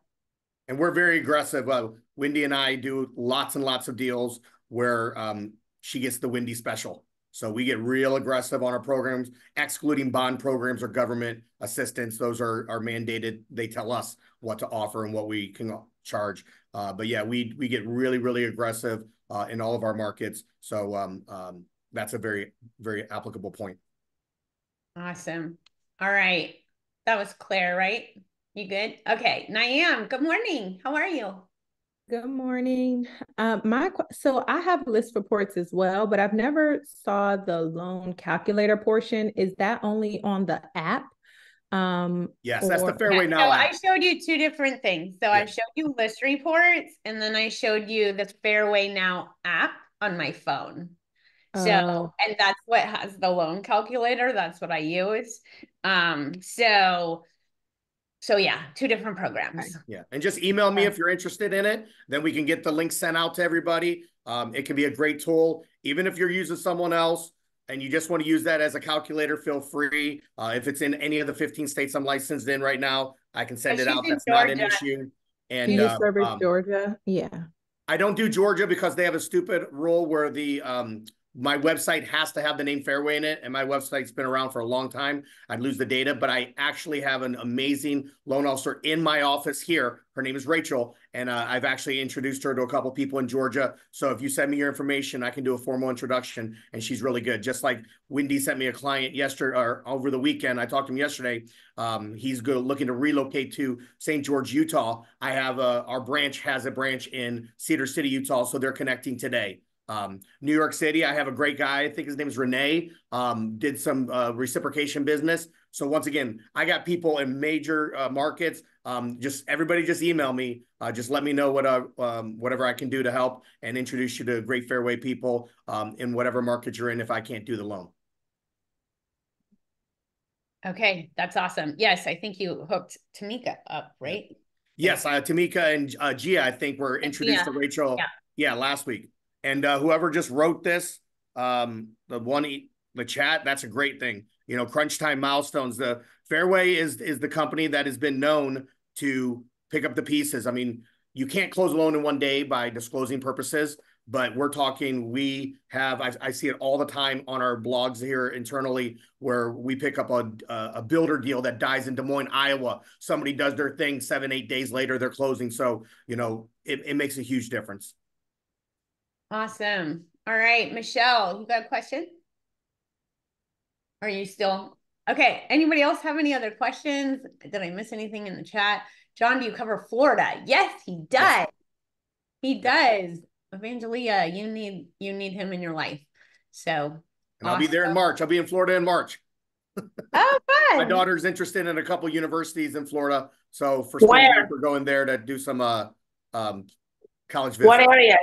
And we're very aggressive. Uh, Wendy and I do lots and lots of deals where um, she gets the Wendy special. So we get real aggressive on our programs, excluding bond programs or government assistance. Those are, are mandated. They tell us what to offer and what we can charge. Uh, but yeah, we, we get really, really aggressive uh, in all of our markets. So um, um, that's a very, very applicable point. Awesome. All right. That was Claire, right? You good? Okay. Niam, good morning. How are you? Good morning. Um, my so I have list reports as well, but I've never saw the loan calculator portion. Is that only on the app? Um, yes, or, that's the Fairway Now. So I showed you two different things. So yeah. I showed you list reports, and then I showed you the Fairway Now app on my phone. So, oh. and that's what has the loan calculator. That's what I use. Um, so, so yeah, two different programs. Yeah. And just email me if you're interested in it, then we can get the link sent out to everybody. Um, it can be a great tool, even if you're using someone else and you just want to use that as a calculator, feel free. Uh, if it's in any of the fifteen states I'm licensed in right now, I can send it out. That's not an issue. And you uh, service um, Georgia. Yeah. I don't do Georgia because they have a stupid rule where the, um, my website has to have the name Fairway in it. And my website's been around for a long time. I'd lose the data, but I actually have an amazing loan officer in my office here. Her name is Rachel. And uh, I've actually introduced her to a couple of people in Georgia. So if you send me your information, I can do a formal introduction, and she's really good. Just like Windy sent me a client yesterday or over the weekend. I talked to him yesterday. Um, he's good, looking to relocate to Saint George, Utah. I have a, our branch has a branch in Cedar City, Utah. So they're connecting today. Um, New York City, I have a great guy. I think his name is Renee, um, did some uh, reciprocation business. So once again, I got people in major uh, markets. Um, just everybody just email me. Uh, just let me know what uh, um, whatever I can do to help and introduce you to great Fairway people um, in whatever market you're in if I can't do the loan. Okay, that's awesome. Yes, I think you hooked Tamika up, right? Yes, uh, Tamika and uh, Gia, I think, were introduced yeah. to Rachel yeah. yeah, last week. And uh, whoever just wrote this, um, the one, e the chat, that's a great thing. You know, crunch time milestones. The Fairway is is the company that has been known to pick up the pieces. I mean, you can't close a loan in one day by disclosing purposes, but we're talking, we have, I, I see it all the time on our blogs here internally, where we pick up a, a builder deal that dies in Des Moines, Iowa. Somebody does their thing seven, eight days later, they're closing. So, you know, it, it makes a huge difference. Awesome. All right, Michelle, you got a question? Are you still? Okay. Anybody else have any other questions? Did I miss anything in the chat? John, do you cover Florida? Yes, he does. He does. Evangelia, you need, you need him in your life. So awesome. I'll be there in March. I'll be in Florida in March. Oh, fun. My daughter's interested in a couple of universities in Florida. So for spring break, we're going there to do some uh, um, college visits. What area?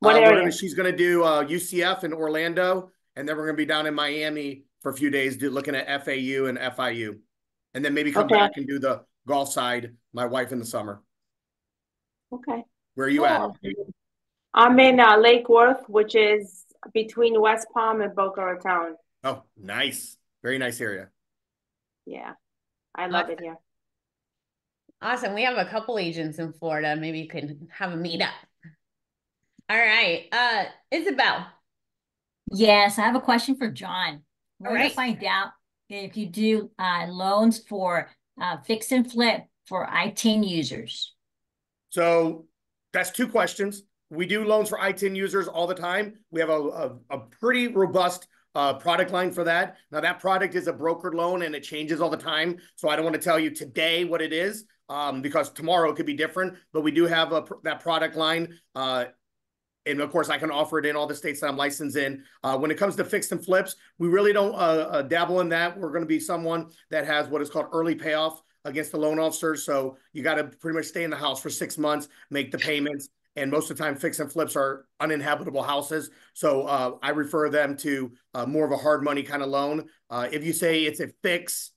What uh, area? Gonna, she's going to do uh, U C F in Orlando, and then we're going to be down in Miami for a few days do, looking at F A U and F I U, and then maybe come okay. back and do the golf side, my wife, in the summer. Okay. Where are you cool. at? I'm in uh, Lake Worth, which is between West Palm and Boca Raton. Oh, nice. Very nice area. Yeah. I love awesome. it here. Awesome. We have a couple agents in Florida. Maybe you can have a meetup. All right, uh, Isabel. Yes, I have a question for John. We're going to find out if you do uh, loans for uh, fix and flip for I ten users. So that's two questions. We do loans for I ten users all the time. We have a, a, a pretty robust uh, product line for that. Now, that product is a brokered loan, and it changes all the time. So I don't want to tell you today what it is um, because tomorrow it could be different. But we do have a, that product line. Uh, And of course, I can offer it in all the states that I'm licensed in. Uh, when it comes to fixed and flips, we really don't uh, uh, dabble in that. We're going to be someone that has what is called early payoff against the loan officer. So you got to pretty much stay in the house for six months, make the payments. And most of the time, fix and flips are uninhabitable houses. So uh, I refer them to uh, more of a hard money kind of loan. Uh, if you say it's a fix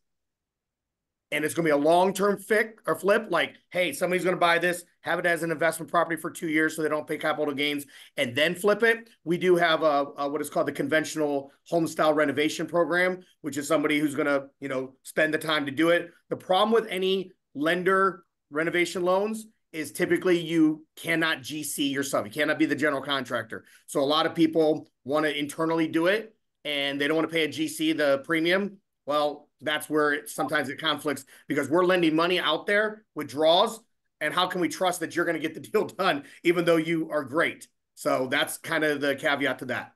and it's going to be a long-term fix or flip, like, hey, somebody's going to buy this, have it as an investment property for two years so they don't pay capital gains, and then flip it. We do have a, a what is called the conventional home style renovation program, which is somebody who's going to, you know, spend the time to do it. The problem with any lender renovation loans is typically you cannot G C yourself. You cannot be the general contractor. So a lot of people want to internally do it, and they don't want to pay a G C the premium. Well, that's where it, sometimes it conflicts because we're lending money out there with draws. And how can we trust that you're going to get the deal done, even though you are great? So that's kind of the caveat to that.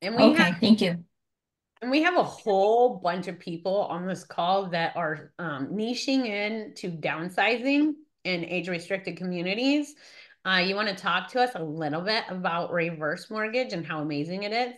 And we okay, have, thank you. And we have a whole bunch of people on this call that are um, niching in to downsizing in age-restricted communities. Uh, you want to talk to us a little bit about reverse mortgage and how amazing it is?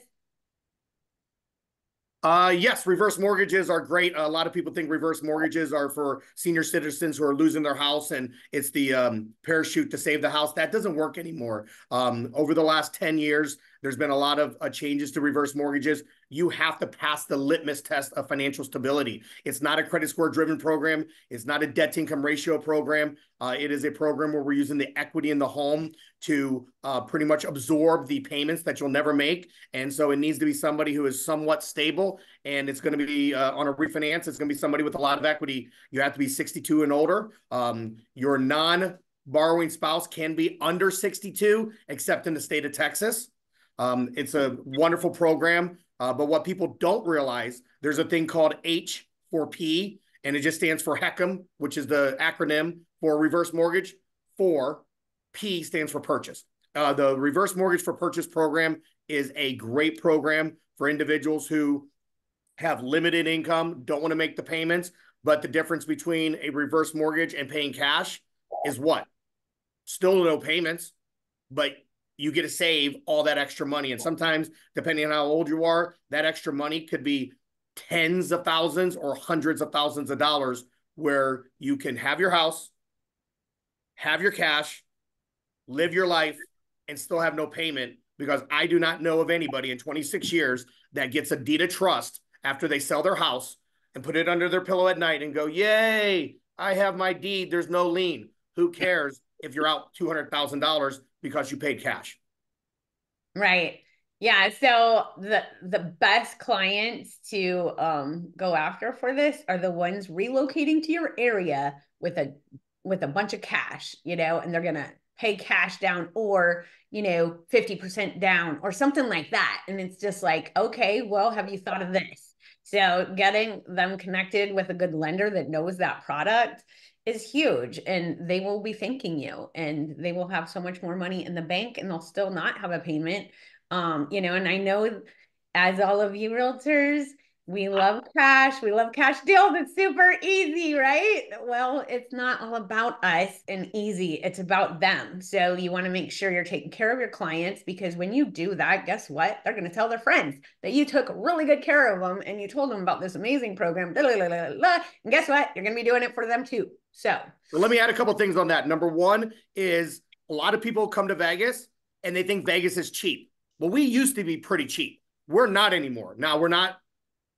Uh, yes, reverse mortgages are great. A lot of people think reverse mortgages are for senior citizens who are losing their house and it's the um, parachute to save the house. That doesn't work anymore. Um, over the last ten years, there's been a lot of uh, changes to reverse mortgages. You have to pass the litmus test of financial stability. It's not a credit score driven program. It's not a debt to income ratio program. Uh, it is a program where we're using the equity in the home to uh, pretty much absorb the payments that you'll never make. And so it needs to be somebody who is somewhat stable, and it's going to be uh, on a refinance. It's going to be somebody with a lot of equity. You have to be sixty-two and older. Um, your non-borrowing spouse can be under sixty-two, except in the state of Texas. Um, it's a wonderful program, uh, but what people don't realize, there's a thing called H for P, and it just stands for H E C M, which is the acronym for reverse mortgage. For P stands for purchase. Uh, the reverse mortgage for purchase program is a great program for individuals who have limited income, don't want to make the payments, but the difference between a reverse mortgage and paying cash is what? Still no payments, but you get to save all that extra money. And sometimes, depending on how old you are, that extra money could be tens of thousands or hundreds of thousands of dollars, where you can have your house, have your cash, live your life, and still have no payment. Because I do not know of anybody in twenty-six years that gets a deed of trust after they sell their house and put it under their pillow at night and go, yay, I have my deed. There's no lien. Who cares if you're out two hundred thousand dollars because you paid cash? Right. Yeah. So the the best clients to um, go after for this are the ones relocating to your area with a with a bunch of cash, you know, and they're going to pay cash down, or, you know, fifty percent down or something like that. And it's just like, okay, well, have you thought of this? So getting them connected with a good lender that knows that product is huge, and they will be thanking you, and they will have so much more money in the bank, and they'll still not have a payment. Um, you know, and I know, as all of you realtors, we love cash. We love cash deals. It's super easy, right? Well, it's not all about us and easy. It's about them. So you want to make sure you're taking care of your clients, because when you do that, guess what? They're going to tell their friends that you took really good care of them and you told them about this amazing program. Blah, blah, blah, blah, blah. And guess what? You're going to be doing it for them too. So. so let me add a couple of things on that. Number one is, a lot of people come to Vegas and they think Vegas is cheap. Well, we used to be pretty cheap. We're not anymore. Now, we're not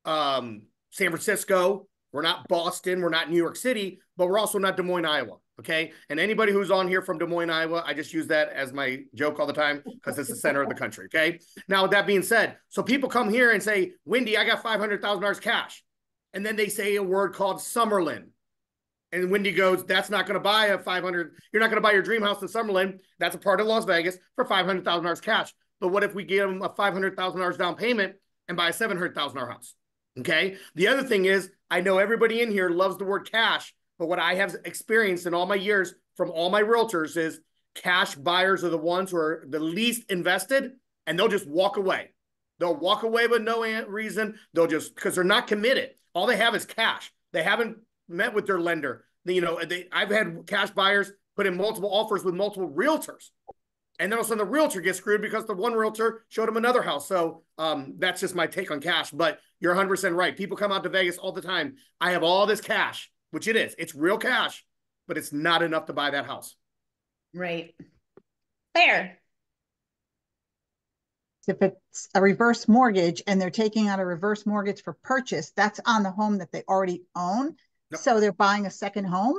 Um, San Francisco, we're not Boston, we're not New York City, but we're also not Des Moines, Iowa, okay? And anybody who's on here from Des Moines, Iowa, I just use that as my joke all the time because it's the center of the country, okay? Now, with that being said, so people come here and say, Windy, I got five hundred thousand dollars cash. And then they say a word called Summerlin. And Windy goes, that's not going to buy a five hundred, you're not going to buy your dream house in Summerlin. That's a part of Las Vegas for five hundred thousand dollars cash. But what if we give them a five hundred thousand dollars down payment and buy a seven hundred thousand dollars house? Okay. The other thing is, I know everybody in here loves the word cash, but what I have experienced in all my years from all my realtors is cash buyers are the ones who are the least invested, and they'll just walk away. They'll walk away with no reason. They'll just, because they're not committed. All they have is cash. They haven't met with their lender. You know, they, I've had cash buyers put in multiple offers with multiple realtors, and then all of a sudden the realtor gets screwed because the one realtor showed him another house. So um, that's just my take on cash. But you're one hundred percent right. People come out to Vegas all the time. I have all this cash, which it is. It's real cash, but it's not enough to buy that house. Right. Fair. If it's a reverse mortgage and they're taking out a reverse mortgage for purchase, that's on the home that they already own. No. So they're buying a second home?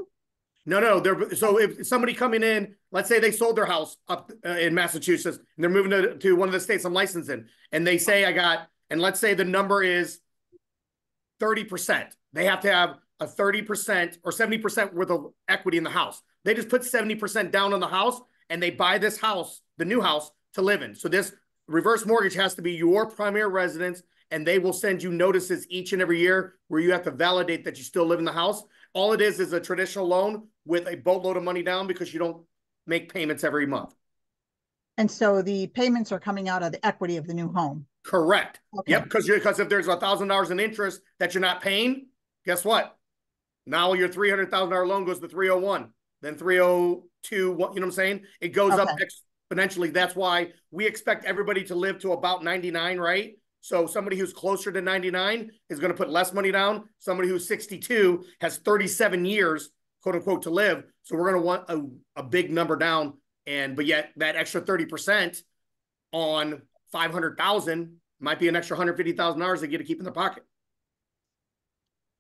No, no. They're, so if somebody coming in, let's say they sold their house up uh, in Massachusetts, and they're moving to, to one of the states I'm licensed in, and they say I got... And let's say the number is thirty percent. They have to have a thirty percent or seventy percent worth of equity in the house. They just put seventy percent down on the house and they buy this house, the new house, to live in. So this reverse mortgage has to be your primary residence, and they will send you notices each and every year where you have to validate that you still live in the house. All it is is a traditional loan with a boatload of money down because you don't make payments every month. And so the payments are coming out of the equity of the new home. Correct. Okay. Yep. Because because if there's a thousand dollars in interest that you're not paying, guess what? Now your three hundred thousand dollar loan goes to three hundred one, then three hundred two. What you know? What I'm saying it goes okay. up exponentially. That's why we expect everybody to live to about ninety nine, right? So somebody who's closer to ninety nine is going to put less money down. Somebody who's sixty two has thirty seven years, quote unquote, to live. So we're going to want a, a big number down. And, but yet that extra thirty percent on five hundred thousand might be an extra one hundred fifty thousand dollars they get to keep in their pocket.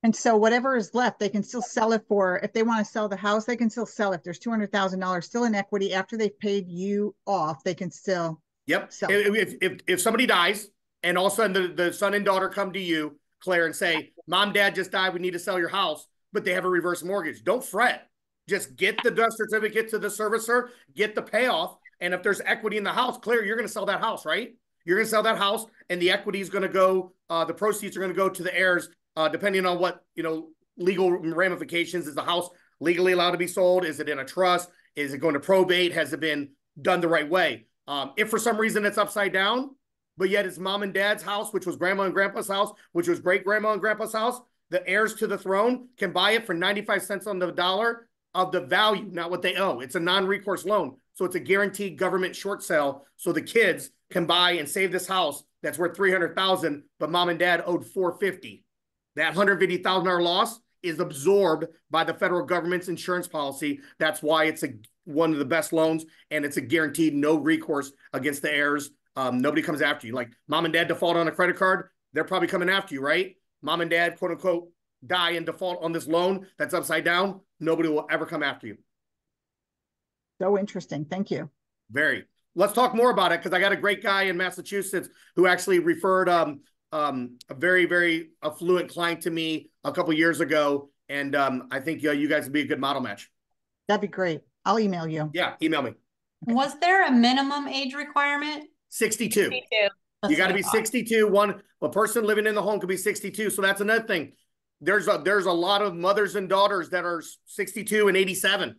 And so whatever is left, they can still sell it for, if they want to sell the house, they can still sell it. If there's two hundred thousand dollars still in equity after they've paid you off, they can still Yep. sell it. If, if, if somebody dies and all of a sudden the, the son and daughter come to you, Claire, and say, mom, dad just died, we need to sell your house, but they have a reverse mortgage. Don't fret. Just get the death certificate to the servicer, get the payoff. And if there's equity in the house, Claire, you're going to sell that house, right? You're going to sell that house and the equity is going to go, uh, the proceeds are going to go to the heirs, uh, depending on what, you know, legal ramifications. Is the house legally allowed to be sold? Is it in a trust? Is it going to probate? Has it been done the right way? Um, if for some reason it's upside down, but yet it's mom and dad's house, which was grandma and grandpa's house, which was great grandma and grandpa's house, the heirs to the throne can buy it for ninety-five cents on the dollar of the value, not what they owe. It's a non-recourse loan. So it's a guaranteed government short sale. So the kids can buy and save this house that's worth three hundred thousand dollars, but mom and dad owed four hundred fifty thousand dollars. That one hundred fifty thousand dollars loss is absorbed by the federal government's insurance policy. That's why it's a, one of the best loans, and it's a guaranteed no recourse against the heirs. Um, nobody comes after you. Like mom and dad default on a credit card, they're probably coming after you, right? Mom and dad, quote unquote, die and default on this loan that's upside down, nobody will ever come after you. So interesting. Thank you. Very. Let's talk more about it, because I got a great guy in Massachusetts who actually referred um, um, a very, very affluent client to me a couple years ago. And um, I think you know, you guys would be a good model match. That'd be great. I'll email you. Yeah, email me. Was there a minimum age requirement? sixty-two. sixty-two. You got to be sixty-two. One a person living in the home could be sixty-two. So that's another thing. There's a, there's a lot of mothers and daughters that are sixty-two and eighty-seven.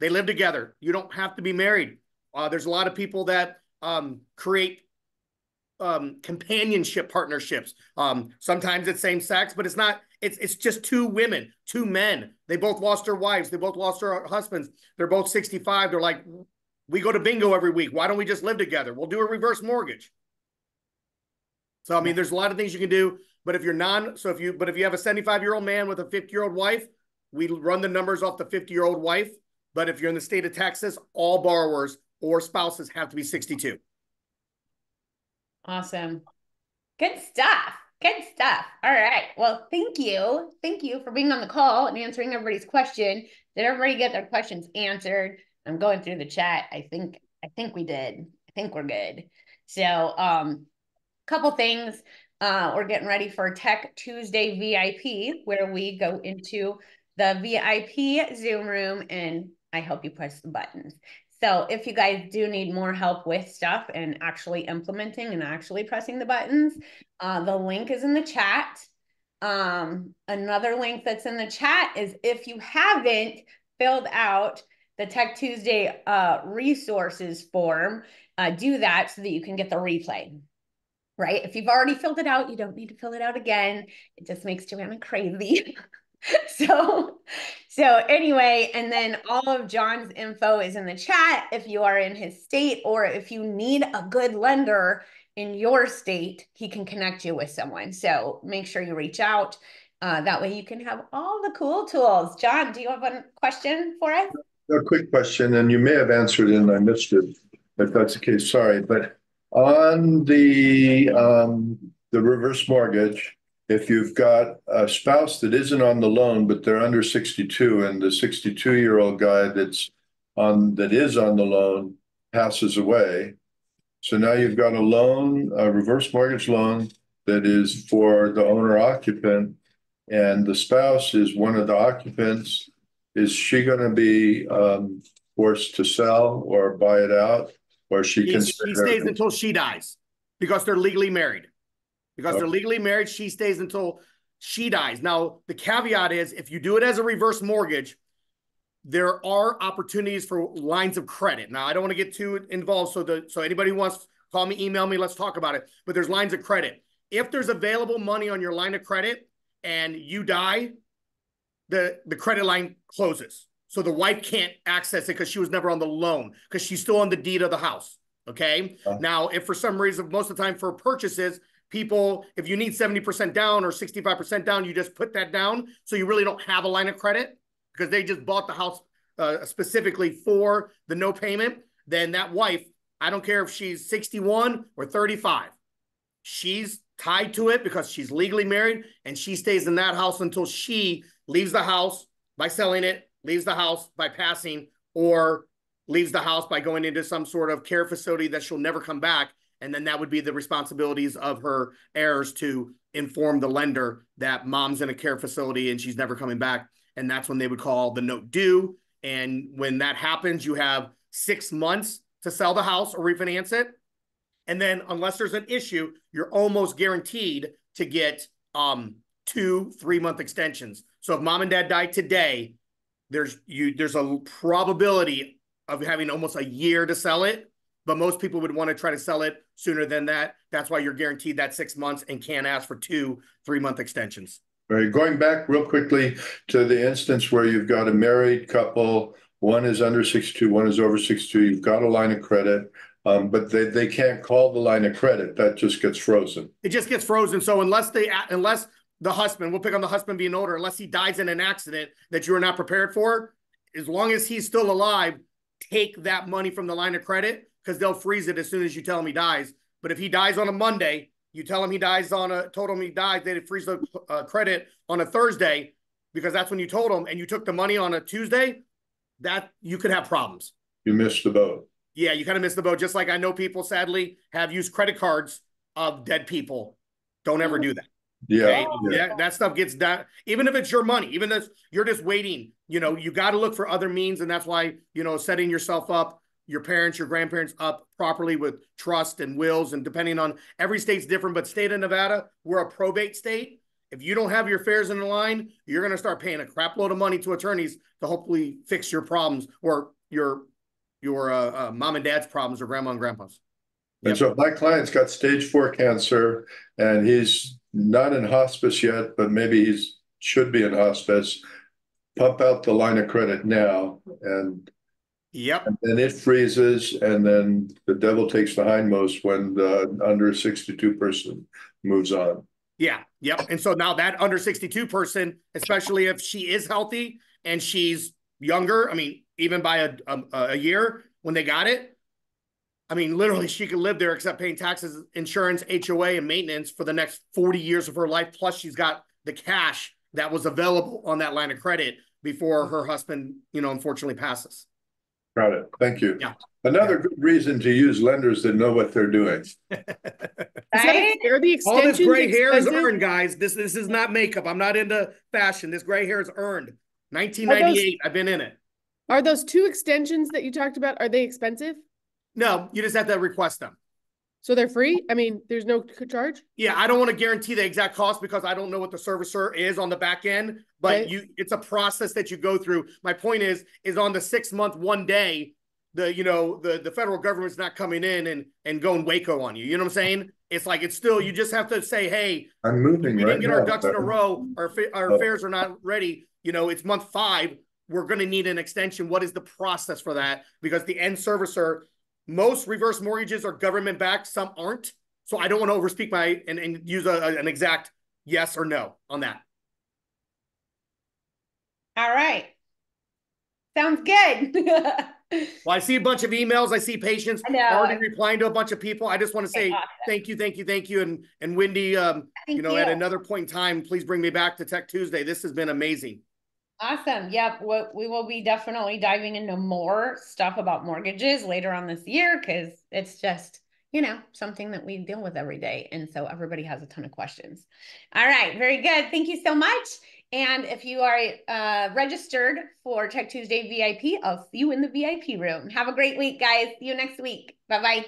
They live together. You don't have to be married. Uh, there's a lot of people that um, create um, companionship partnerships. Um, sometimes it's same sex, but it's not, it's, it's just two women, two men. They both lost their wives. They both lost their husbands. They're both sixty-five. They're like, we go to bingo every week. Why don't we just live together? We'll do a reverse mortgage. So, I mean, there's a lot of things you can do. But if you're non, so if you, but if you have a seventy-five-year-old man with a fifty-year-old wife, we run the numbers off the fifty-year-old wife. But if you're in the state of Texas, all borrowers or spouses have to be sixty-two. Awesome. Good stuff. Good stuff. All right. Well, thank you. Thank you for being on the call and answering everybody's question. Did everybody get their questions answered? I'm going through the chat. I think, I think we did. I think we're good. So, um, couple things. Uh, we're getting ready for Tech Tuesday V I P, where we go into the V I P Zoom room and I help you press the buttons. So if you guys do need more help with stuff and actually implementing and actually pressing the buttons, uh, the link is in the chat. Um, another link that's in the chat is if you haven't filled out the Tech Tuesday uh, resources form, uh, do that so that you can get the replay. Right? If you've already filled it out, you don't need to fill it out again. It just makes Joanna crazy. so, so anyway, and then all of John's info is in the chat. If you are in his state, or if you need a good lender in your state, he can connect you with someone. So make sure you reach out. Uh, that way you can have all the cool tools. John, do you have a question for us? A quick question, and you may have answered it and I missed it. If that's the case, sorry, but on the um, the reverse mortgage, if you've got a spouse that isn't on the loan, but they're under sixty-two, and the sixty-two-year-old guy that's on that is on the loan passes away, so now you've got a loan, a reverse mortgage loan that is for the owner-occupant, and the spouse is one of the occupants. Is she going to be um, forced to sell or buy it out? Or she can she stays until she dies, because they're legally married. Because okay. they're legally married, she stays until she dies. Now, the caveat is if you do it as a reverse mortgage, there are opportunities for lines of credit. Now, I don't want to get too involved, so the so anybody who wants to call me, email me, let's talk about it. But there's lines of credit. If there's available money on your line of credit and you die, the, the credit line closes. So the wife can't access it because she was never on the loan, because she's still on the deed of the house. Okay. Yeah. Now, if for some reason, most of the time for purchases, people, if you need seventy percent down or sixty-five percent down, you just put that down. So you really don't have a line of credit because they just bought the house uh, specifically for the no payment. Then that wife, I don't care if she's sixty-one or thirty-five, she's tied to it because she's legally married, and she stays in that house until she leaves the house by selling it, leaves the house by passing, or leaves the house by going into some sort of care facility that she'll never come back. And then that would be the responsibilities of her heirs to inform the lender that mom's in a care facility and she's never coming back. And that's when they would call the note due. And when that happens, you have six months to sell the house or refinance it. And then unless there's an issue, you're almost guaranteed to get um, two, three-month extensions. So if mom and dad die today, there's you there's a probability of having almost a year to sell it. But most people would want to try to sell it sooner than that. That's why you're guaranteed that six months and can't ask for two, three-month extensions. All right. Going back real quickly to the instance where you've got a married couple, one is under sixty-two, one is over sixty-two, you've got a line of credit, um, but they, they can't call the line of credit. That just gets frozen. It just gets frozen. So unless they, unless the husband, we'll pick on the husband being older, unless he dies in an accident that you are not prepared for, as long as he's still alive, take that money from the line of credit, because they'll freeze it as soon as you tell him he dies. But if he dies on a Monday, you tell him he dies on a, told him he died, they freeze the uh, credit on a Thursday, because that's when you told him, and you took the money on a Tuesday, that you could have problems. You missed the boat. Yeah, you kind of missed the boat. Just like I know people, sadly, have used credit cards of dead people. Don't ever do that. Yeah. Okay? Yeah. That, that stuff gets that, even if it's your money, even if you're just waiting, you know, you got to look for other means. And that's why, you know, setting yourself up, your parents, your grandparents up properly with trust and wills. And depending on, every state's different, but state of Nevada, we're a probate state. If you don't have your affairs in line, you're going to start paying a crap load of money to attorneys to hopefully fix your problems, or your, your uh, uh, mom and dad's problems, or grandma and grandpa's. Yep. And so if my client's got stage four cancer and he's not in hospice yet, but maybe he should be in hospice, pump out the line of credit now, and Yep. And then it freezes, and then the devil takes the hindmost when the under sixty-two person moves on. Yeah. Yep. And so now that under sixty-two person, especially if she is healthy and she's younger, I mean, even by a, a, a year when they got it, I mean, literally she could live there except paying taxes, insurance, H O A, and maintenance for the next forty years of her life. Plus she's got the cash that was available on that line of credit before her husband, you know, unfortunately passes. Got it. Thank you. Yeah. Another yeah. good reason to use lenders that know what they're doing. Right? The all this gray hair expensive? is earned, guys. This this is not makeup. I'm not into fashion. This gray hair is earned. nineteen ninety-eight, those, I've been in it. Are those two extensions that you talked about, are they expensive? No, you just have to request them. So they're free? I mean, there's no charge? Yeah, I don't want to guarantee the exact cost because I don't know what the servicer is on the back end, but right. you it's a process that you go through. My point is, is on the six month, one day, the, you know, the, the federal government's not coming in and, and going Waco on you. You know what I'm saying? It's like, it's still, you just have to say, hey, I'm moving we didn't right get now, our ducks but... in a row, our, our oh. affairs are not ready. You know, it's month five, we're going to need an extension. What is the process for that? Because the end servicer, most reverse mortgages are government-backed, some aren't. So I don't want to overspeak my and, and use a, a, an exact yes or no on that. All right. Sounds good. Well, I see a bunch of emails. I see Patience I already replying to a bunch of people. I just want to say awesome. thank you, thank you, thank you. And and Windy, um, you know, you. at another point in time, please bring me back to Tech Tuesday. This has been amazing. Awesome. Yep. Well, we will be definitely diving into more stuff about mortgages later on this year, because it's just, you know, something that we deal with every day. And so everybody has a ton of questions. All right. Very good. Thank you so much. And if you are uh, registered for Tech Tuesday V I P, I'll see you in the V I P room. Have a great week, guys. See you next week. Bye-bye.